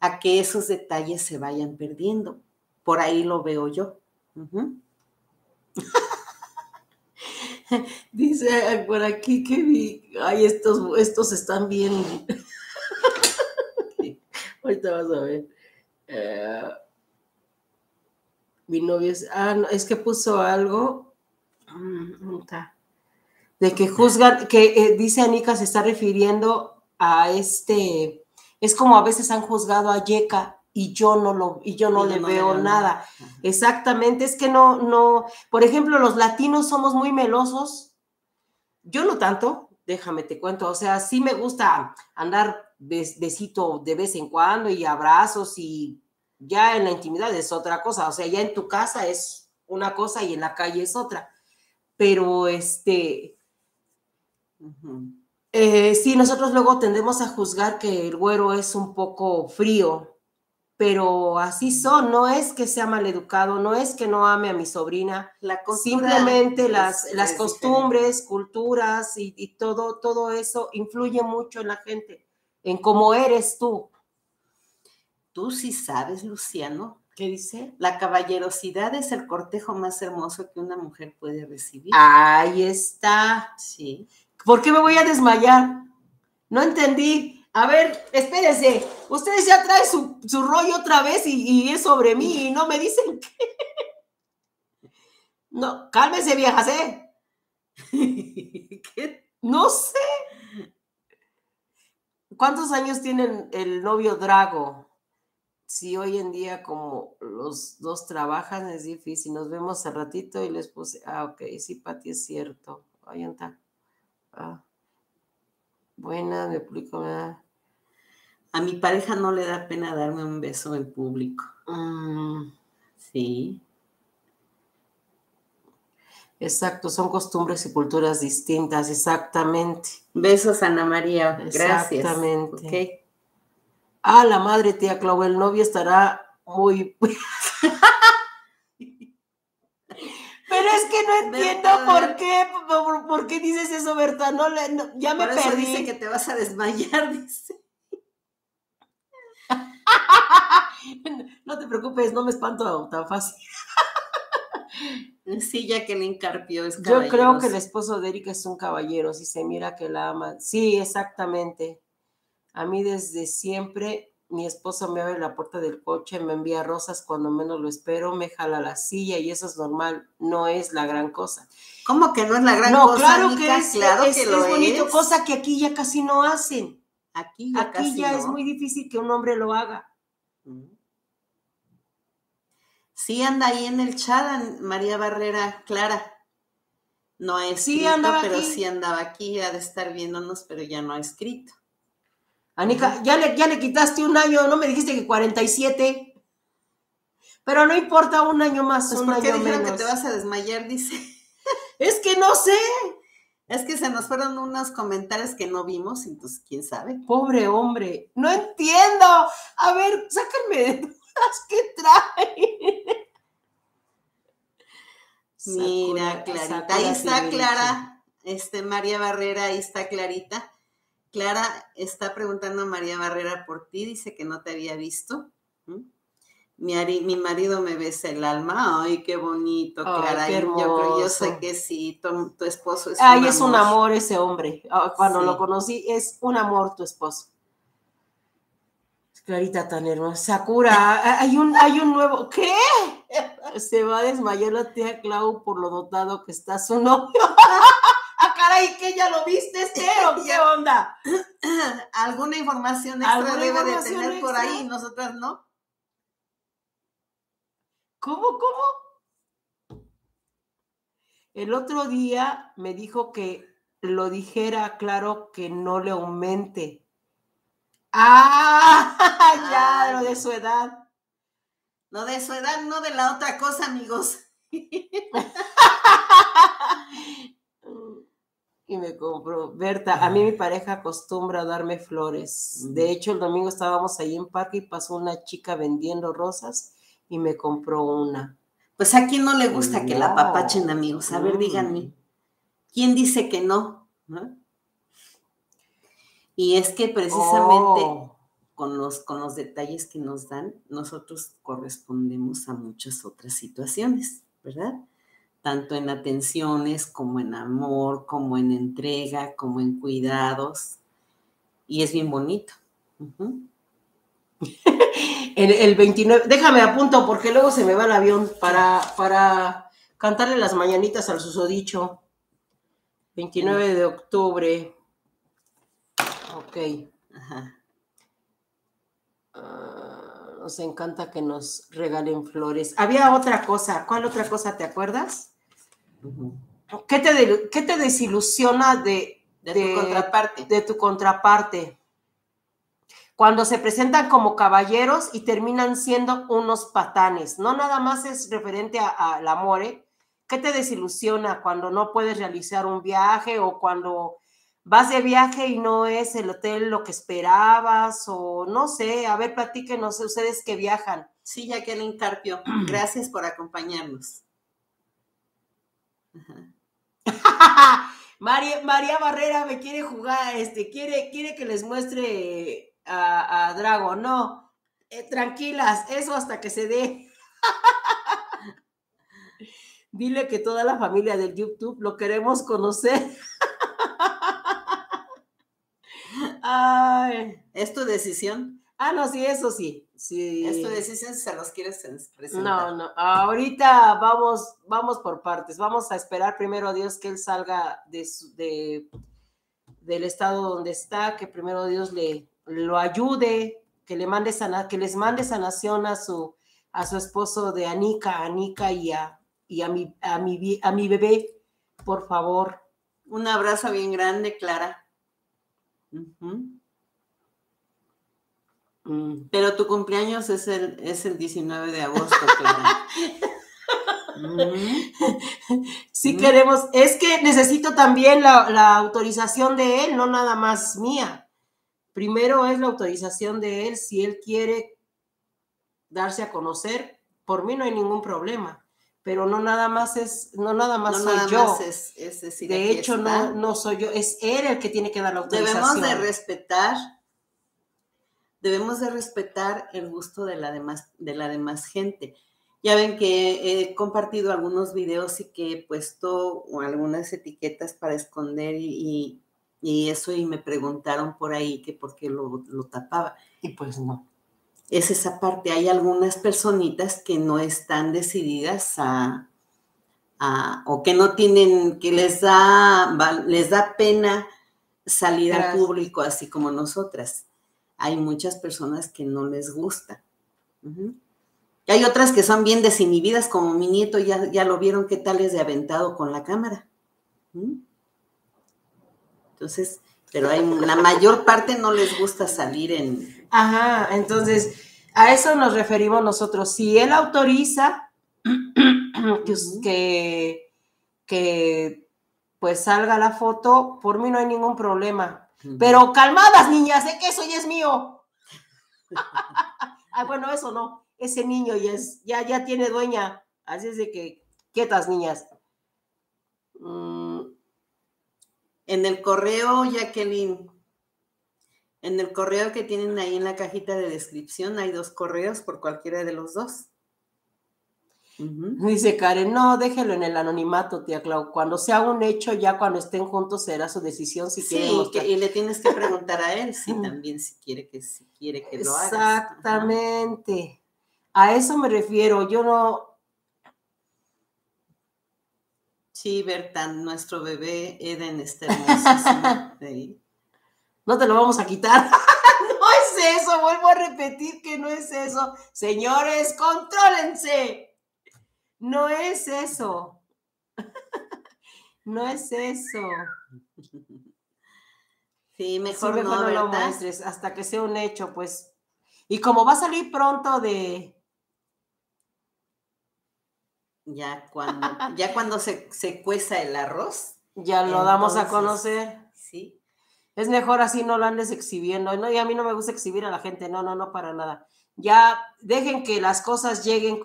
a que esos detalles se vayan perdiendo. Por ahí lo veo yo. Uh-huh. Dice por aquí que ay, estos están bien. Ahorita vas a ver. Mi novio es... Ah, no, es que puso algo de que juzgan, que dice Anika, se está refiriendo a es como a veces han juzgado a Yeka y yo no le veo nada. Ajá. Exactamente, es que no, por ejemplo, los latinos somos muy melosos, yo no tanto, déjame te cuento, o sea, sí me gusta andar besito de vez en cuando y abrazos, y ya en la intimidad es otra cosa, o sea, ya en tu casa es una cosa y en la calle es otra, pero sí, nosotros luego tendemos a juzgar que el güero es un poco frío, pero así son, no es que sea maleducado, no es que no ame a mi sobrina, simplemente las costumbres, culturas y todo eso influye mucho en la gente, en cómo eres tú. Tú sí sabes, Luciano, ¿qué dice? La caballerosidad es el cortejo más hermoso que una mujer puede recibir. Ahí está. Sí. ¿Por qué me voy a desmayar? No entendí. A ver, espérense, ustedes ya traen su rollo otra vez y es sobre mí y no me dicen qué. No, cálmense, viejas, ¿eh? ¿Qué? No sé. ¿Cuántos años tiene el novio Drago? Si hoy en día como los dos trabajan es difícil, nos vemos al ratito y les puse... Ah, ok, sí, Pati, es cierto. Ahí está. Ah. Buena, me publico, ¿verdad? A mi pareja no le da pena darme un beso en público. Sí. Exacto, son costumbres y culturas distintas, exactamente. Besos, Ana María, gracias. Exactamente. Okay. Ah, la madre, tía Clau, el novio estará muy... Pero es que no entiendo por qué dices eso, Berta. No, ya me perdí. Por eso dice que te vas a desmayar, dice. No te preocupes, no me espanto tan fácil. Sí, Jacqueline Carpio es caballero. Yo creo que el esposo de Erika es un caballero, si se mira que la ama. Sí, exactamente. A mí desde siempre... Mi esposo me abre la puerta del coche, me envía rosas cuando menos lo espero, me jala la silla y eso es normal, no es la gran cosa. ¿Cómo que no es la gran cosa? No, claro que es, claro que lo es. Es bonito, cosa que aquí ya casi no hacen. Aquí ya es muy difícil que un hombre lo haga. Sí, anda ahí en el chat, María Barrera Clara. No ha escrito, sí andaba aquí, ha de estar viéndonos, pero ya no ha escrito. Anika, ya le quitaste un año, no me dijiste que 47, pero no importa, un año más, pues un año menos. ¿Por qué dijeron que te vas a desmayar? Dice. Es que no sé. Es que se nos fueron unos comentarios que no vimos, entonces quién sabe. Pobre hombre, no entiendo. A ver, sáquenme de dudas, ¿qué trae? Mira, Clarita, ahí está Clara, María Barrera, ahí está Clarita. Clara está preguntando a María Barrera por ti, dice que no te había visto. Mi marido me besa el alma. Ay, qué bonito, Clara. Ay, qué yo sé que sí, tu esposo es un amor. Ay, es un amor ese hombre. Cuando sí lo conocí, es un amor tu esposo. Clarita tan hermosa. Sakura, hay un nuevo... ¿Qué? Se va a desmayar la tía Clau por lo dotado que está su novio. Caray, que ya lo viste, Estero, ¿qué onda? ¿Alguna información extra debe de tener por ahí? Nosotras no. ¿Cómo? El otro día me dijo que lo dijera, claro, que no le aumente. ¡Ah! Ya, lo de su edad. No de su edad, no de la otra cosa, amigos. Y me compró. Berta, a mí mi pareja acostumbra a darme flores. De hecho, el domingo estábamos ahí en parque y pasó una chica vendiendo rosas y me compró una. Pues a quién no le gusta que la apapachen, amigos. A ver, díganme. ¿Quién dice que no? ¿No? Y es que precisamente con los detalles que nos dan, nosotros correspondemos a muchas otras situaciones, ¿verdad? Tanto en atenciones, como en amor, como en entrega, como en cuidados. Y es bien bonito. El 29, déjame apunto porque luego se me va el avión para cantarle las mañanitas al susodicho. 29 de octubre. Ok. Ajá. Nos encanta que nos regalen flores. Había otra cosa. ¿Cuál otra cosa te acuerdas? ¿Qué te desilusiona de tu contraparte? De tu contraparte. Cuando se presentan como caballeros y terminan siendo unos patanes. No nada más es referente al amor, ¿eh? ¿Qué te desilusiona cuando no puedes realizar un viaje o cuando vas de viaje y no es el hotel lo que esperabas? O no sé, a ver, platíquenos ustedes que viajan. Sí, Jacqueline Carpio, gracias por acompañarnos. María Barrera me quiere jugar, quiere que les muestre a Drago. No, tranquilas, eso hasta que se dé. Dile que toda la familia del YouTube lo queremos conocer. Ay, ¿es tu decisión? Ah, no, sí, eso sí. Sí. Es tu decisión si se los quieres presentar. No, ahorita vamos por partes. Vamos a esperar primero a Dios que él salga del estado donde está, que primero Dios lo ayude, que le mande que les mande sanación a su esposo de Anika y a mi bebé, por favor. Un abrazo bien grande, Clara. Pero tu cumpleaños es el 19 de agosto, Clara. Sí queremos, es que necesito también la autorización de él, no nada más mía. Primero es la autorización de él, si él quiere darse a conocer, por mí no hay ningún problema, pero no nada más soy yo. Es decir, de hecho, no soy yo, es él el que tiene que dar la autorización. Debemos de respetar. Debemos de respetar el gusto de la demás gente. Ya ven que he compartido algunos videos y que he puesto algunas etiquetas para esconder y eso, y me preguntaron por ahí que por qué lo tapaba. Y pues no. Es esa parte. Hay algunas personitas que no están decididas o que no tienen, que les da pena salir al público, así como nosotras. Hay muchas personas que no les gusta. Y hay otras que son bien desinhibidas, como mi nieto, ya lo vieron qué tal es de aventado con la cámara. Entonces, pero la mayor parte no les gusta salir en... Ajá, entonces, a eso nos referimos nosotros. Si él autoriza que pues salga la foto, por mí no hay ningún problema. Pero calmadas, niñas, sé que eso ya es mío. Ah, bueno, eso no. Ese niño ya tiene dueña. Así es de que, quietas, niñas. En el correo, Jacqueline, en el correo que tienen ahí en la cajita de descripción, hay dos correos por cualquiera de los dos. Dice Karen, no, déjelo en el anonimato, tía Clau. Cuando sea un hecho, ya cuando estén juntos será su decisión si quiere. Sí, y le tienes que preguntar a él si también si quiere que lo haga. Exactamente. Ajá. A eso me refiero. Yo no. Sí, Berta, nuestro bebé Eden está hermosísimo. Sí. No te lo vamos a quitar. No es eso. Vuelvo a repetir que no es eso. Señores, contrólense. No es eso. No es eso. Sí, mejor no lo muestres hasta que sea un hecho, pues. Y como va a salir pronto de... Ya cuando se cueza el arroz, Ya lo damos a conocer. Sí. Es mejor así, no lo andes exhibiendo. No, y a mí no me gusta exhibir a la gente. No, no, no, para nada. Ya dejen que las cosas lleguen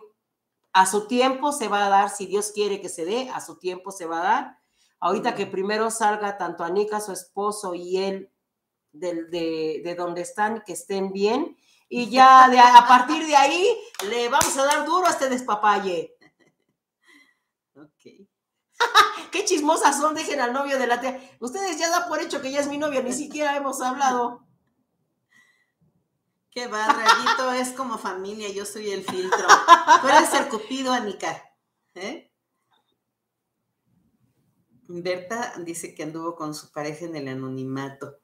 a su tiempo, se va a dar. Si Dios quiere que se dé, a su tiempo se va a dar. Ahorita que primero salga tanto Anika, su esposo y él de donde están, que estén bien. Y ya a partir de ahí le vamos a dar duro a este despapalle. Ok. ¡Qué chismosas son! Dejen al novio de la tía. Ustedes ya da por hecho que ya es mi novio, ni siquiera hemos hablado. ¡Qué va, Rayito! Es como familia, yo soy el filtro. Tú eres el cupido, Anika. ¿Eh? Berta dice que anduvo con su pareja en el anonimato.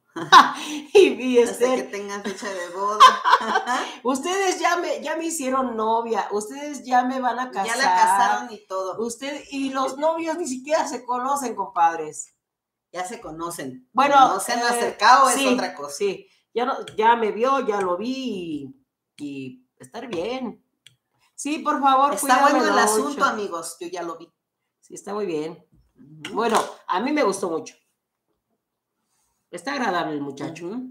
Y hasta que tengan fecha de boda. Ustedes ya me hicieron novia, ustedes ya me van a casar. Ya la casaron y todo. Usted y los novios ni siquiera se conocen, compadres. Ya se conocen. Bueno, no se han acercado, sí, es otra cosa. Sí, ya, no, ya me vio, ya lo vi y estar bien. Sí, por favor. Está bueno el asunto, amigos, yo ya lo vi. Sí, está muy bien. Uh-huh. Bueno, a mí me gustó mucho. Está agradable el muchacho.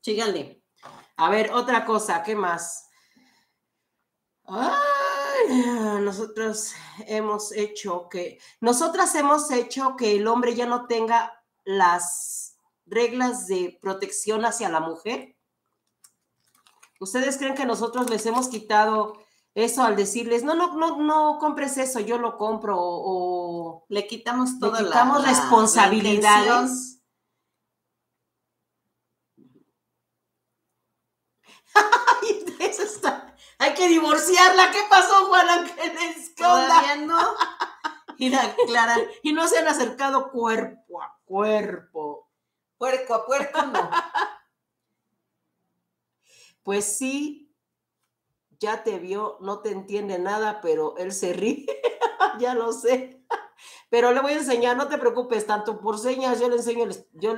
Síganle. A ver, otra cosa, ¿qué más? Ay, nosotras hemos hecho que el hombre ya no tenga las reglas de protección hacia la mujer. ¿Ustedes creen que nosotros les hemos quitado eso al decirles, no compres eso, yo lo compro? O le quitamos todas las responsabilidades. La eso está. Hay que divorciarla. ¿Qué pasó, Juan Ángeles? ¿Qué onda? Todavía no. Mira, Clara. Y no se han acercado cuerpo a cuerpo. Puerco a puerco, no. Pues sí, ya te vio, no te entiende nada, pero él se ríe. Ya lo sé. Pero le voy a enseñar, no te preocupes, tanto por señas, yo le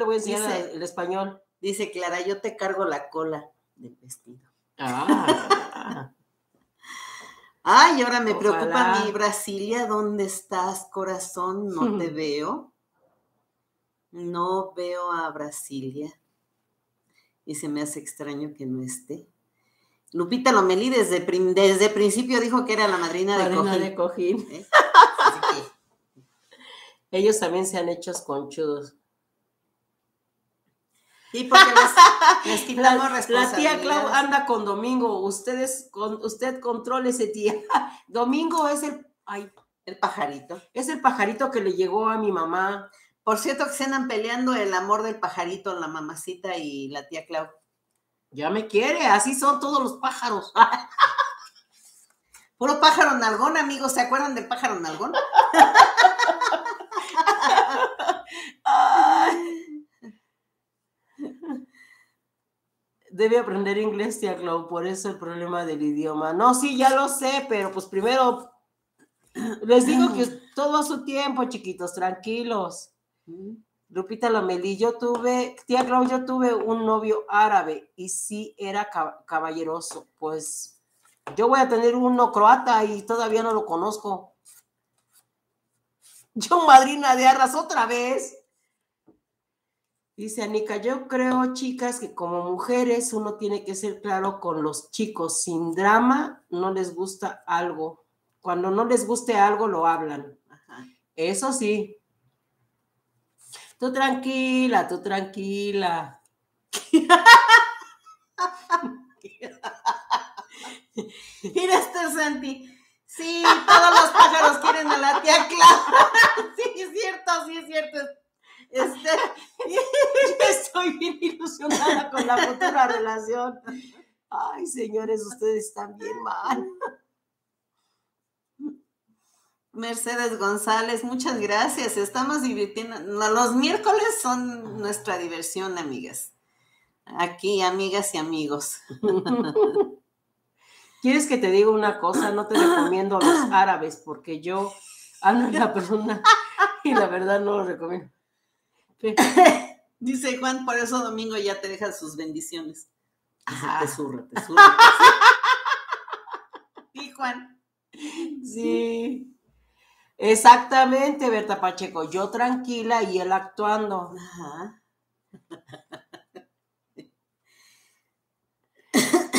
voy a enseñar el español. Dice Clara, yo te cargo la cola del vestido. Ah. Ay, ahora me preocupa mi Brasilia. ¿Dónde estás, corazón? No te veo. No veo a Brasilia. Y se me hace extraño que no esté. Lupita Lomelí desde principio dijo que era la madrina de cojín. ¿Eh? Así que... Ellos también se han hecho conchudos. Y porque les quitamos responsabilidad. La tía Clau anda con Domingo. Usted contrólese, tía. Domingo es el pajarito. Es el pajarito que le llegó a mi mamá. Por cierto, que se andan peleando el amor del pajarito, la mamacita y la tía Clau. Ya me quiere, así son todos los pájaros. Puro pájaro nalgón, amigos. ¿Se acuerdan del pájaro nalgón? Ay. Debe aprender inglés, tía Clau, por eso el problema del idioma. No, sí, ya lo sé, pero pues primero les digo que todo a su tiempo, chiquitos, tranquilos. Lupita Lomelí, tía Clau, yo tuve un novio árabe y sí era caballeroso. Pues yo voy a tener uno croata y todavía no lo conozco. Yo madrina de arras otra vez. Dice Anika, yo creo, chicas, que como mujeres uno tiene que ser claro con los chicos. Sin drama, no les gusta algo. Cuando no les guste algo, lo hablan. Ajá. Eso sí. Tú tranquila, tú tranquila. Mira, Esther Santi. Sí, todos los pájaros quieren a la tía Clara. Sí, es cierto. Estoy bien ilusionada con la futura relación. Ay, señores, ustedes están bien mal. Mercedes González, muchas gracias. Estamos divirtiendo. Los miércoles son nuestra diversión, amigas. Aquí, amigas y amigos. ¿Quieres que te diga una cosa? No te recomiendo los árabes porque yo amo la persona y la verdad no los recomiendo. Dice Juan, por eso Domingo ya te deja sus bendiciones. Dice, te zurra. Sí, Juan. Sí. Exactamente, Berta Pacheco. Yo tranquila y él actuando. Ajá.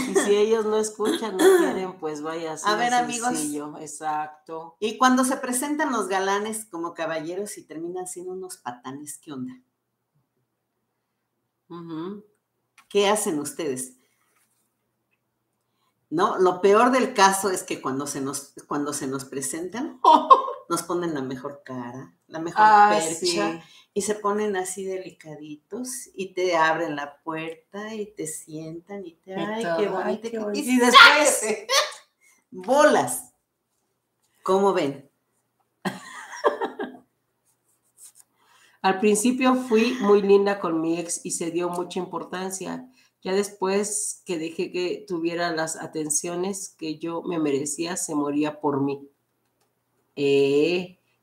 Y si ellos no escuchan, no quieren, pues vaya a ser sencillo. Amigos. Exacto. Y cuando se presentan los galanes como caballeros y terminan siendo unos patanes, ¿qué onda? Uh-huh. ¿Qué hacen ustedes? No, lo peor del caso es que cuando se nos presentan, nos ponen la mejor cara, la mejor percha, sí. Y se ponen así delicaditos, y te abren la puerta, y te sientan, y te, ay, todo, qué bonito, ay, qué bonito. Y después, bolas. ¿Cómo ven? Al principio fui muy linda con mi ex y se dio mucha importancia. Ya después que dejé que tuviera las atenciones que yo me merecía, se moría por mí.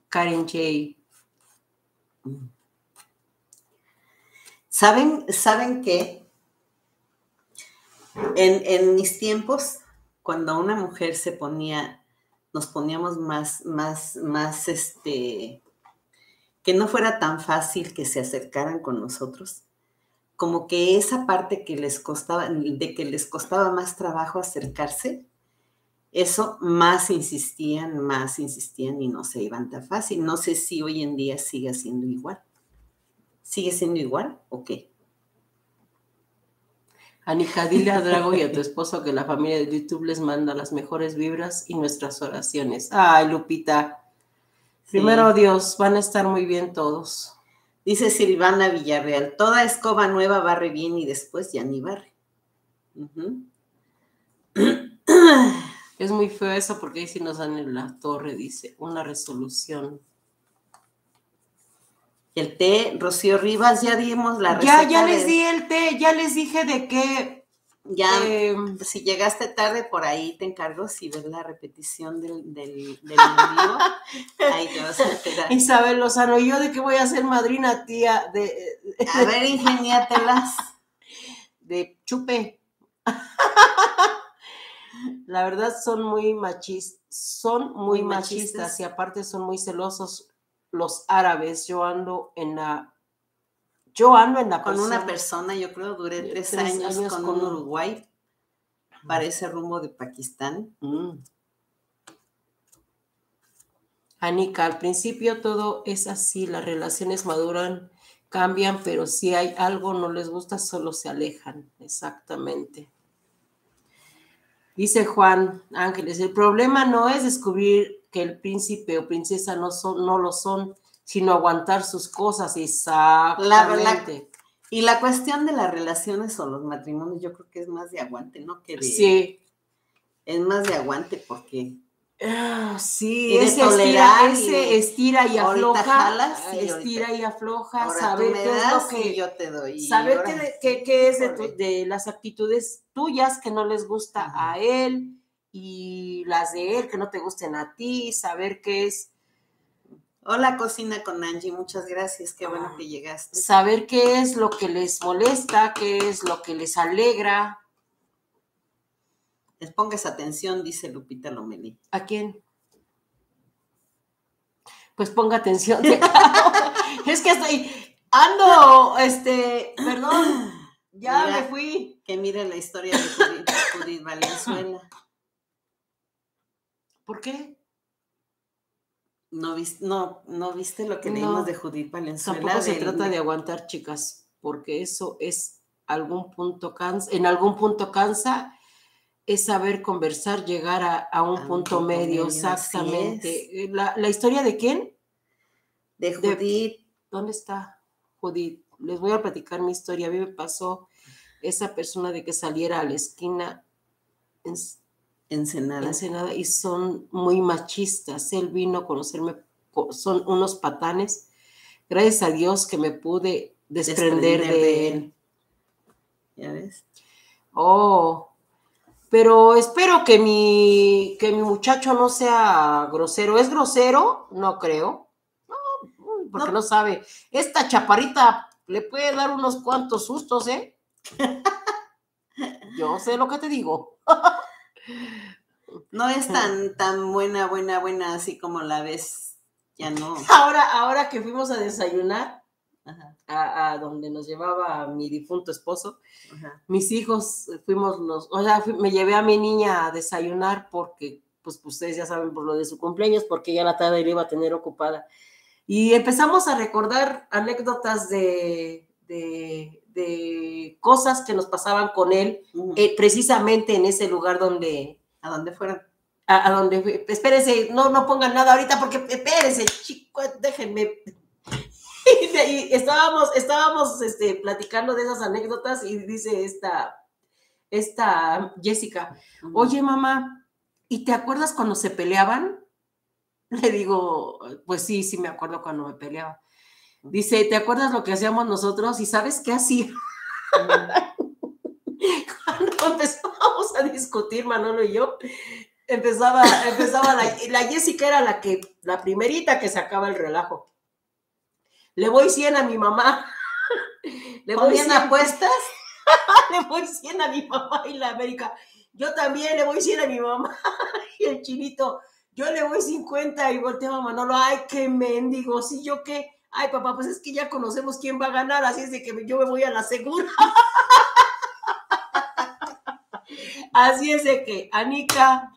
Karen J. ¿Saben qué? En mis tiempos, cuando una mujer se ponía, nos poníamos más que no fuera tan fácil que se acercaran con nosotros, como que esa parte que les costaba, de que les costaba más trabajo acercarse, eso más insistían y no se iban tan fácil. No sé si hoy en día sigue siendo igual. ¿Sigue siendo igual o qué? Anika, dile a Drago y a tu esposo que la familia de YouTube les manda las mejores vibras y nuestras oraciones. Ay, Lupita. Sí. Primero Dios, van a estar muy bien todos. Dice Silvana Villarreal, toda escoba nueva barre bien y después ya ni barre. Uh-huh. Es muy feo eso porque ahí sí nos dan en la torre, dice, una resolución. Y el té, Rocío Rivas, ya dimos la receta. Ya les di el té, ya les dije de qué. Ya, si llegaste tarde, por ahí te encargo, si ves la repetición del video, ahí te vas a enterar. Isabel Lozano, ¿yo de qué voy a ser madrina, tía? A ver, ingeniátelas. De chupe. La verdad son muy machistas y aparte son muy celosos los árabes. Yo ando en la con persona. Una persona, yo creo, duré tres años con un Uruguay, parece rumbo de Pakistán. Anika, al principio todo es así, las relaciones maduran, cambian, pero si hay algo no les gusta, solo se alejan. Exactamente. Dice Juan Ángeles, el problema no es descubrir que el príncipe o princesa no lo son, sino aguantar sus cosas. Exactamente. Y la cuestión de las relaciones o los matrimonios, yo creo que es más de aguante, ¿no? Que de, sí. Es más de aguante porque... sí, ese estira y afloja, jalas, sí, estira y afloja, saber qué es lo que yo te doy, saber qué es de las actitudes tuyas que no les gusta a él y las de él que no te gusten a ti, saber qué es. Hola, Cocina con Angie, muchas gracias, qué bueno que llegaste. Saber qué es lo que les molesta, qué es lo que les alegra. Les pongas atención, dice Lupita Lomelí. ¿A quién? Pues ponga atención. Es que perdón, ya mira, me fui. Que miren la historia de Judith Valenzuela. ¿Por qué? ¿No viste lo que leímos de Judith Valenzuela? Tampoco se trata de aguantar, chicas, porque eso es en algún punto cansa. Es saber conversar, llegar a un punto medio, exactamente. ¿La historia de quién? De Judith. ¿Dónde está Judith? Les voy a platicar mi historia. A mí me pasó esa persona de que saliera a la esquina Ensenada, y son muy machistas. Él vino a conocerme, son unos patanes. Gracias a Dios que me pude desprender de él. ¿Ya ves? Oh... Pero espero que mi muchacho no sea grosero. ¿Es grosero? No creo. No, porque no sabe. Esta chaparrita le puede dar unos cuantos sustos, ¿eh? Yo sé lo que te digo. No es tan buena, así como la ves Ya no. Ahora que fuimos a desayunar, ajá, a donde nos llevaba mi difunto esposo, ajá, mis hijos fuimos los, o sea, me llevé a mi niña a desayunar porque, pues, ustedes ya saben por lo de su cumpleaños, porque ya la tarde la iba a tener ocupada. Y empezamos a recordar anécdotas de cosas que nos pasaban con él, precisamente en ese lugar donde, a donde fueron. A donde fui. Espérense, no pongan nada ahorita porque espérense, chicos, déjenme. Y estábamos platicando de esas anécdotas y dice esta Jessica, oye mamá, ¿y te acuerdas cuando se peleaban? Le digo, pues sí, sí me acuerdo cuando me peleaba. Dice, ¿te acuerdas lo que hacíamos nosotros? ¿Y sabes qué hacía? Cuando empezamos a discutir Manolo y yo, Empezaba la Jessica era la primerita que sacaba el relajo. Le voy 100 a mi mamá. Le voy 100 apuestas. Le voy 100 a mi papá y la América. Yo también le voy 100 a mi mamá. Y el chinito, yo le voy 50 y volteaba a Manolo. Ay, qué mendigo. ¿Sí, yo qué? Ay, papá, pues es que ya conocemos quién va a ganar, así es de que yo me voy a la segura. Así es de que, Anika,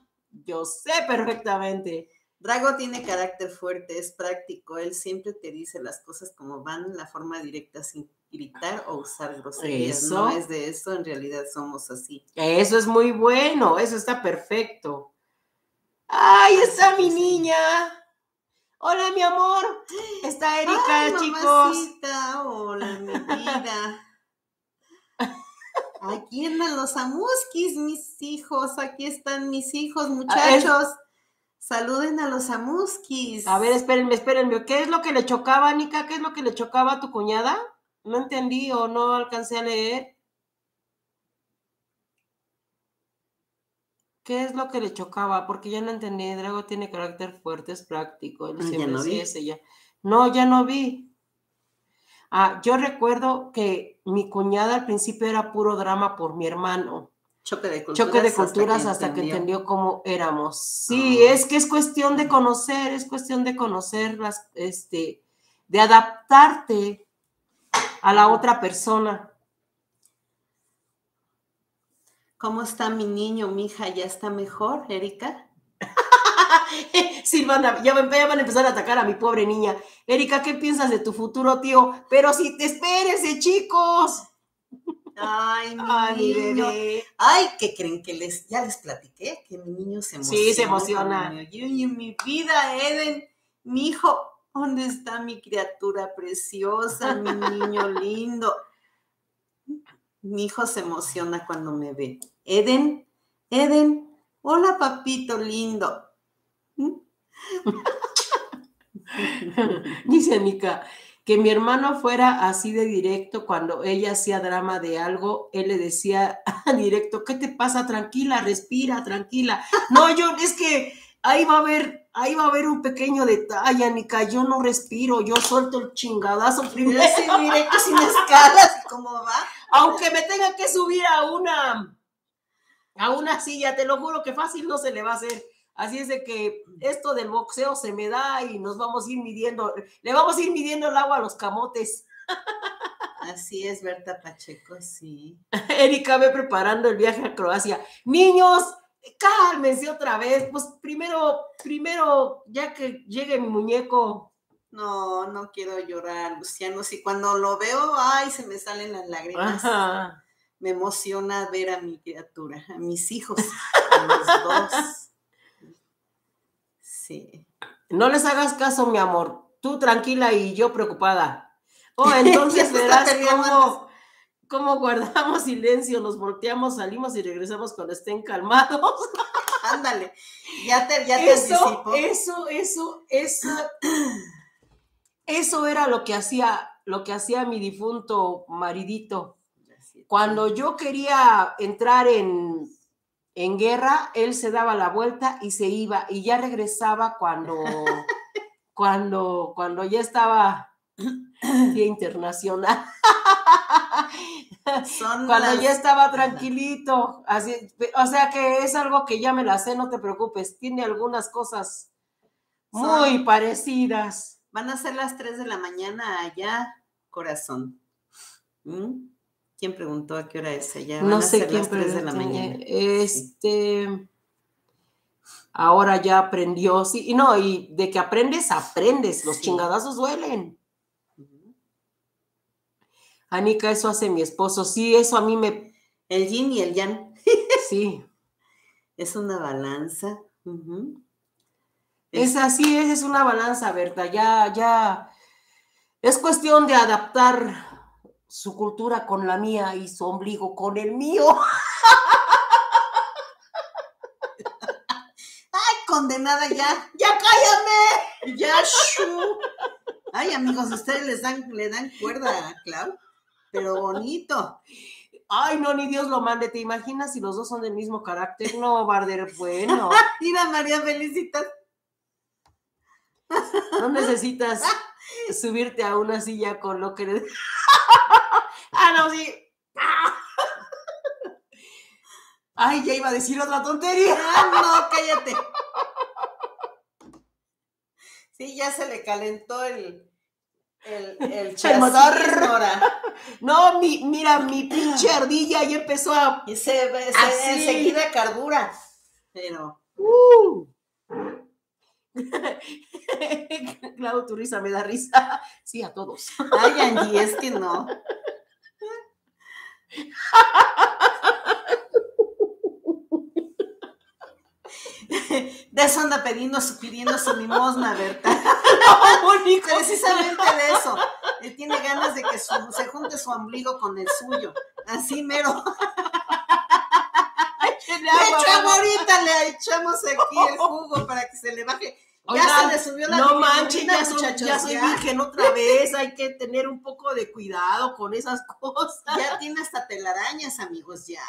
yo sé perfectamente. Drago tiene carácter fuerte, es práctico. Él siempre te dice las cosas como van, en la forma directa, sin gritar o usar groserías. Eso. No es de eso, en realidad somos así. Eso es muy bueno, eso está perfecto. ¡Ahí está mi niña! ¡Hola, mi amor! Está Erika, ay, mamacita, chicos. ¡Hola, mi vida! Aquí andan los amuskis, mis hijos. Aquí están mis hijos, muchachos. Saluden a los amuskis. A ver, espérenme. ¿Qué es lo que le chocaba, Anika? ¿Qué es lo que le chocaba a tu cuñada? No entendí o no alcancé a leer. ¿Qué es lo que le chocaba? Porque ya no entendí. Drago tiene carácter fuerte, es práctico. Él siempre no sí, ese ya. No, ya no vi. Ah, yo recuerdo que mi cuñada al principio era puro drama por mi hermano. Choque de culturas hasta que entendió cómo éramos. Sí, es que es cuestión de conocer, las, de adaptarte a la otra persona. ¿Cómo está mi niño, mi hija? ¿Ya está mejor, Erika? Sí, ya van a empezar a atacar a mi pobre niña. Erika, ¿qué piensas de tu futuro, tío? Pero si te espérense, chicos. Ay, mi niño. Bebé. Ay, ¿qué creen? Ya les platiqué que mi niño se emociona. Sí, se emociona. Yo, mi vida, Eden, mi hijo, ¿dónde está mi criatura preciosa, mi niño lindo? Mi hijo se emociona cuando me ve. Eden, hola, papito lindo. Dice Anika que mi hermano fuera así de directo. Cuando ella hacía drama de algo, él le decía directo, ¿qué te pasa? Tranquila, respira, tranquila. No, yo, es que ahí va a haber un pequeño detalle, Anika, yo no respiro, yo suelto el chingadazo primero. Sí, directo, sin escalas, ¿cómo va? Aunque me tenga que subir a una silla, te lo juro que fácil no se le va a hacer. Así es de que esto del boxeo se me da y nos vamos a ir midiendo, le vamos a ir midiendo el agua a los camotes. Así es, Berta Pacheco, sí. Erika ve preparando el viaje a Croacia. Niños, cálmense otra vez, pues primero, ya que llegue mi muñeco. No, no quiero llorar, Luciano, si cuando lo veo, ay, se me salen las lágrimas. Ajá. Me emociona ver a mi criatura, a mis hijos, a los dos. Sí. No les hagas caso, mi amor. Tú tranquila y yo preocupada. Oh, entonces verás cómo guardamos silencio, nos volteamos, salimos y regresamos cuando estén calmados. Ándale, ya te anticipo. Eso era lo que hacía mi difunto maridito. Cuando yo quería entrar en guerra, él se daba la vuelta y se iba, y ya regresaba cuando ya estaba Día Internacional. Cuando ya estaba tranquilito. Así, o sea que es algo que ya me la sé, no te preocupes. Tiene algunas cosas Muy parecidas. Van a ser las 3 de la mañana allá, corazón. ¿Mm? ¿Quién preguntó a qué hora es allá? No sé quién preguntó. Van a ser las 3 de la mañana. Sí. Ahora ya aprendió. Sí, y no, y de que aprendes, aprendes. Los chingadazos duelen. Anika, eso hace mi esposo. Sí, eso a mí me... El yin y el yang. Sí. Es una balanza. Es así, es una balanza, Berta. Ya. Es cuestión de adaptar su cultura con la mía y su ombligo con el mío. ¡Ay, condenada ya! ¡Ya cállame! ¡Ya, shu! Ay, amigos, ustedes le dan cuerda a Clau, pero bonito. Ay, no, ni Dios lo mande. ¿Te imaginas si los dos son del mismo carácter? No, Barder, bueno. Mira, María, felicitas. No necesitas subirte a una silla con lo que eres. Ah, no, sí. Ay, ya iba a decir otra tontería. Ah, no, cállate. Sí, ya se le calentó el chamotor. No, mira, mi pinche ardilla ya empezó a... Y se enseguida cardura. Pero... Claro, tu risa me da risa. Sí, a todos. Ay, Angie, es que no. De eso anda pidiendo su limosna, Berta. No, precisamente de eso. Él tiene ganas de que se junte su ombligo con el suyo. Así mero. Ahorita le echamos aquí el jugo para que se le baje. Oigan, ya se le subió la... No manches, ya soy virgen otra vez. Hay que tener un poco de cuidado con esas cosas. Ya tiene hasta telarañas, amigos, ya.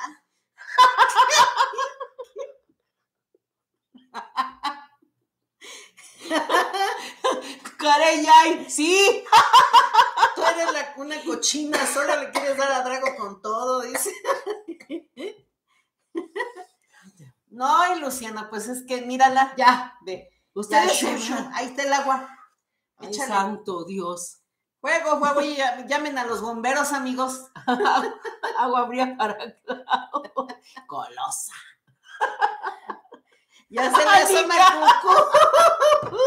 Carayay, sí. Tú eres una cochina, solo le quieres dar a Drago con todo, dice. No, y Luciana, pues es que mírala, ya, ve. Ustedes, ahí está el agua. Ay, santo Dios. Fuego, y llamen a los bomberos, amigos. Agua fría para Clau. Colosa. Ya se le asoma el cucú.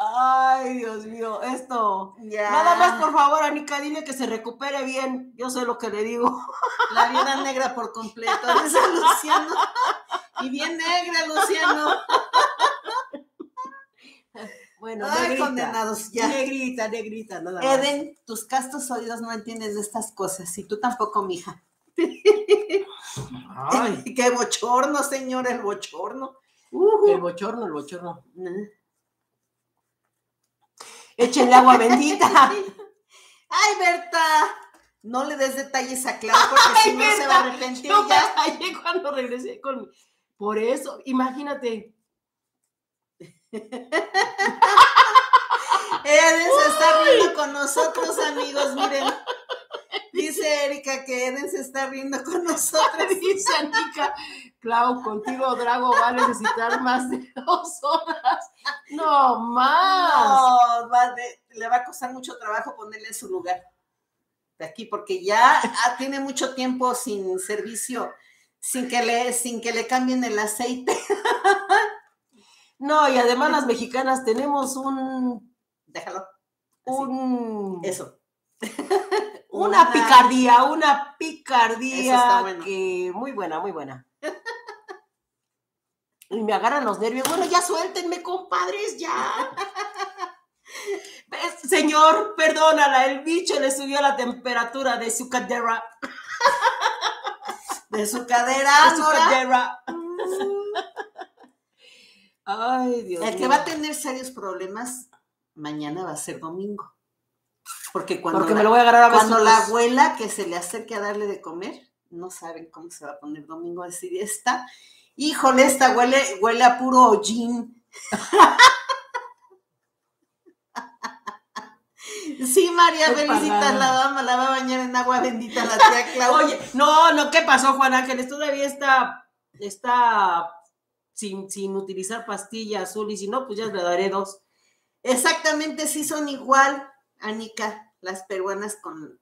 Ay, Dios mío, esto. Yeah. Nada más, por favor, Anika, dile que se recupere bien. Yo sé lo que le digo. La viuda negra por completo. Esa Luciano. Y bien negra, Luciano. Bueno, ay, negrita, condenados, ya. Negrita, nada más. Eden, tus castos oídos no entiendes de estas cosas. Y tú tampoco, mija. Ay. Qué bochorno, señora, el bochorno. El bochorno. Échenle agua bendita. Ay, Berta, no le des detalles a Clau porque si no se va a arrepentir. Yo ya callé cuando regresé con... Por eso, imagínate. Eden se está riendo con nosotros, amigos, miren. Dice Erika que Eden se está riendo con nosotros. Dice Anika, Clau, contigo Drago va a necesitar más de 2 horas. No más. No, le va a costar mucho trabajo ponerle en su lugar. De aquí, porque ya tiene mucho tiempo sin servicio, sin que le cambien el aceite. No, y además las mexicanas tenemos un... Déjalo. Así. Un... Eso. Una picardía bueno. Que muy buena. Y me agarran los nervios. Bueno, ya suéltenme, compadres, ya. Señor, perdónala, el bicho le subió la temperatura de su cadera. De su cadera. Ay, Dios mío. El que va a tener serios problemas mañana va a ser domingo. Porque me lo voy a agarrar cuando la abuela que se le acerque a darle de comer, no saben cómo se va a poner domingo, a decir, híjole, esta huele a puro hollín. Sí, María, felicitas, la va a bañar en agua bendita la tía Claudia. Oye, no, ¿qué pasó, Juan Ángeles? Todavía está sin utilizar pastilla azul, y si no, pues ya le daré dos. Exactamente, sí son igual, Anika, las peruanas con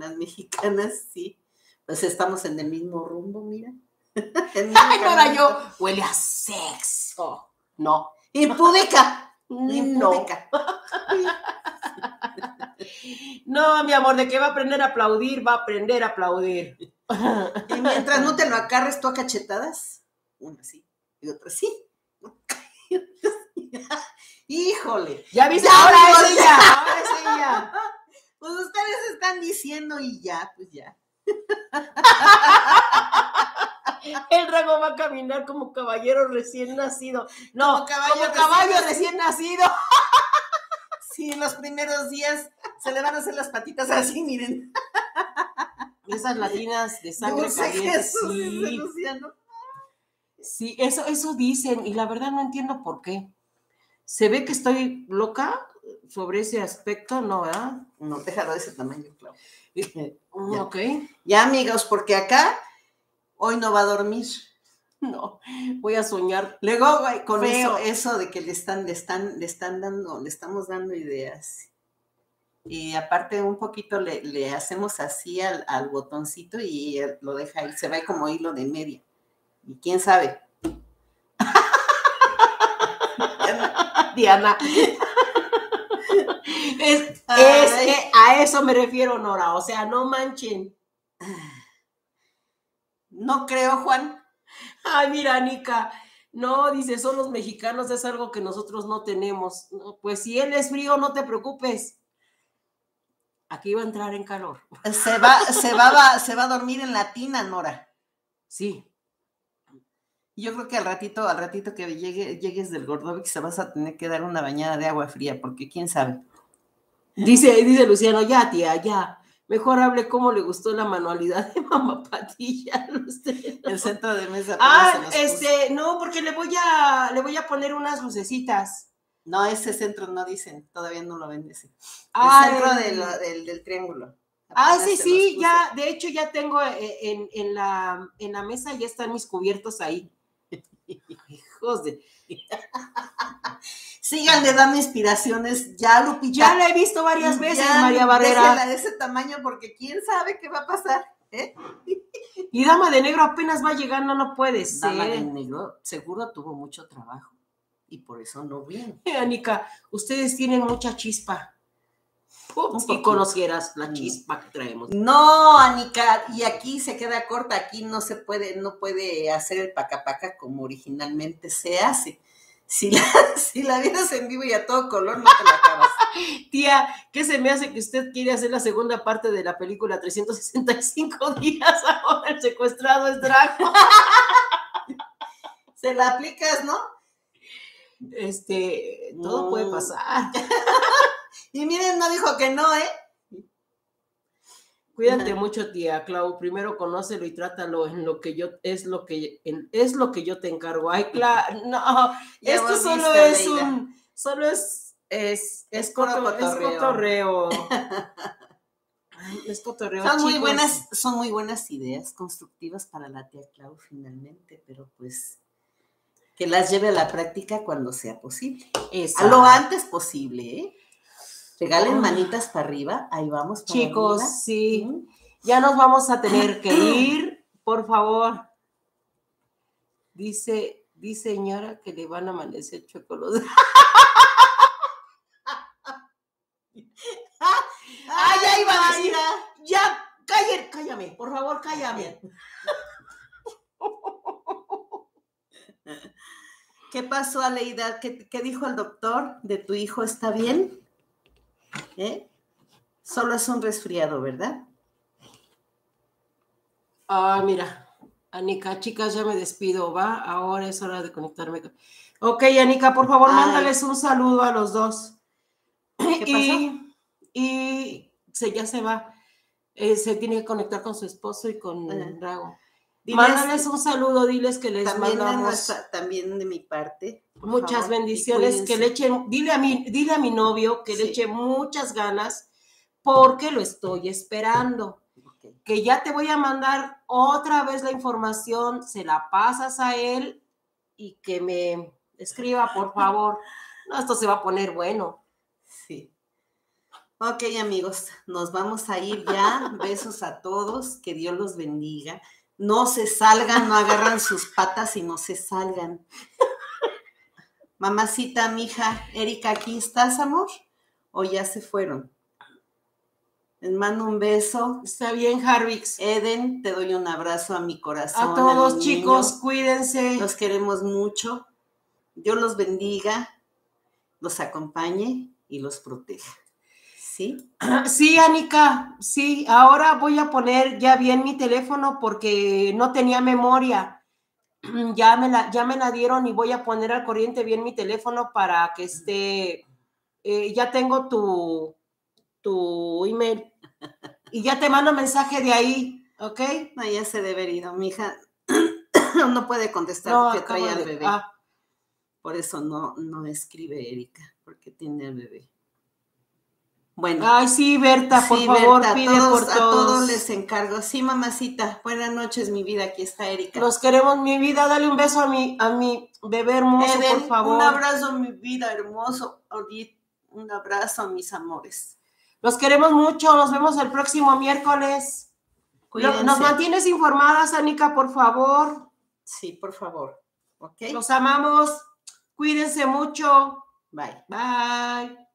las mexicanas, sí. Pues estamos en el mismo rumbo, mira. Ay, Nora Yo, huele a sexo. No. Impúdica. Impúdica. No, mi amor, de que va a aprender a aplaudir, va a aprender a aplaudir. Y mientras no te lo acarres tú a cachetadas, una sí y otra sí. Híjole. Ya viste, ya, ahora es ella, ahora es ella. Pues ustedes están diciendo y ya, pues ya. El dragón va a caminar como caballero recién nacido. No, como caballo recién nacido. Sí, en los primeros días se le van a hacer las patitas así, miren. Esas latinas de sangre caliente. Jesús, sí. Dice Luciano. Sí, eso dicen, y la verdad no entiendo por qué. ¿Se ve que estoy loca sobre ese aspecto? No, ¿verdad? No, déjalo de ese tamaño, claro. Ya. Ok. Ya, amigos, porque acá hoy no va a dormir. No, voy a soñar. Luego, con eso de que le estamos dando ideas. Y aparte un poquito le hacemos así al botoncito y lo deja ahí, se va como hilo de media. Y quién sabe. Diana. Es que a eso me refiero, Nora, o sea, no manchen. No creo, Juan. Ay, mira, Anika, no, dice, son los mexicanos, es algo que nosotros no tenemos. No, pues si él es frío, no te preocupes. Aquí va a entrar en calor. Se va a dormir en la tina, Nora. Sí. Yo creo que al ratito que llegues del Gordovic, se vas a tener que dar una bañada de agua fría, porque quién sabe. Dice Luciano, ya, tía, ya. Mejor hable cómo le gustó la manualidad de Mamá Patilla. El centro de mesa. Ah, no, porque le voy a poner unas lucecitas. No, ese centro no dicen, todavía no lo ven ese. El centro del triángulo. Ah, sí, ya, de hecho ya tengo en la mesa, ya están mis cubiertos ahí. Hijos de... Síganle dando inspiraciones, ya Lupita. Ya la he visto varias veces, ya, María Barrera. Déjela de ese tamaño porque quién sabe qué va a pasar, ¿eh? Y Dama de Negro apenas va llegando, no puede ser. Dama de Negro seguro tuvo mucho trabajo y por eso no vino. Anika, ustedes tienen mucha chispa. Si conocieras la chispa que traemos. No, Anika, y aquí se queda corta, aquí no puede hacer el paca-paca como originalmente se hace. Si la vieras en vivo y a todo color, no te la acabas. Tía, ¿qué se me hace que usted quiere hacer la segunda parte de la película 365 días? Ahora el secuestrado es Draco. Se la aplicas, ¿no? Todo puede pasar. Y miren, no dijo que no, ¿eh? Cuídate mucho, tía Clau. Primero conócelo y trátalo en lo que yo, es lo que yo te encargo. Ay, Clau, no, ya esto solo es Aleida. Es cotorreo. Es cotorreo, chicos. Son muy buenas ideas constructivas para la tía Clau, finalmente, pero pues... Que las lleve a la práctica cuando sea posible. Exacto. A lo antes posible, ¿eh? Regalen manitas para arriba, ahí vamos. Chicos, arriba. Sí, ya nos vamos a tener que ir, por favor. Dice señora que le van a amanecer chocolate. ¡Ay, ya iba a decir! ¡Ya! ¡Cállame! Por favor, cállame. ¿Qué pasó, Aleida? ¿Qué dijo el doctor de tu hijo? ¿Está bien? Solo es un resfriado, ¿verdad? Ah, mira, Anika, chicas, ya me despido, ¿va? Ahora es hora de conectarme. Ok, Anika, por favor, mándales un saludo a los dos. ¿Qué pasó? Y ya se va. Se tiene que conectar con su esposo y con el Drago. Mándales un saludo, diles que les mandamos. También de mi parte. Muchas bendiciones, que le echen, dile a mi novio que le eche muchas ganas porque lo estoy esperando. Okay. Que ya te voy a mandar otra vez la información, se la pasas a él y que me escriba, por favor. No, esto se va a poner bueno. Sí. Ok, amigos, nos vamos a ir ya. Besos a todos, que Dios los bendiga. No se salgan, no agarran sus patas y no se salgan. Mamacita, mija, Erika, ¿aquí estás, amor? ¿O ya se fueron? Les mando un beso. Está bien, Harvix. Eden, te doy un abrazo a mi corazón. A todos, a chicos, niños. Cuídense. Los queremos mucho. Dios los bendiga, los acompañe y los proteja. ¿Sí? Sí, Anika. Sí, ahora voy a poner ya bien mi teléfono porque no tenía memoria. Ya me la dieron y voy a poner al corriente bien mi teléfono para que esté, ya tengo tu email y ya te mando mensaje de ahí, ¿ok? No, ya se debe haber ido, mi hija no puede contestar no, porque trae al bebé. Por eso no escribe Erika, porque tiene al bebé. Bueno. Ay, sí, Berta, por favor, Berta, pide todos, por todos. A todos les encargo. Sí, mamacita, buenas noches, mi vida, aquí está Erika. Los queremos, mi vida, dale un beso a mi bebé hermoso, Eden, por favor. Un abrazo, mi vida, hermoso, un abrazo, mis amores. Los queremos mucho, nos vemos el próximo miércoles. Cuídense. Nos mantienes informadas, Anika, por favor. Sí, por favor, ¿ok? Los amamos, cuídense mucho. Bye. Bye.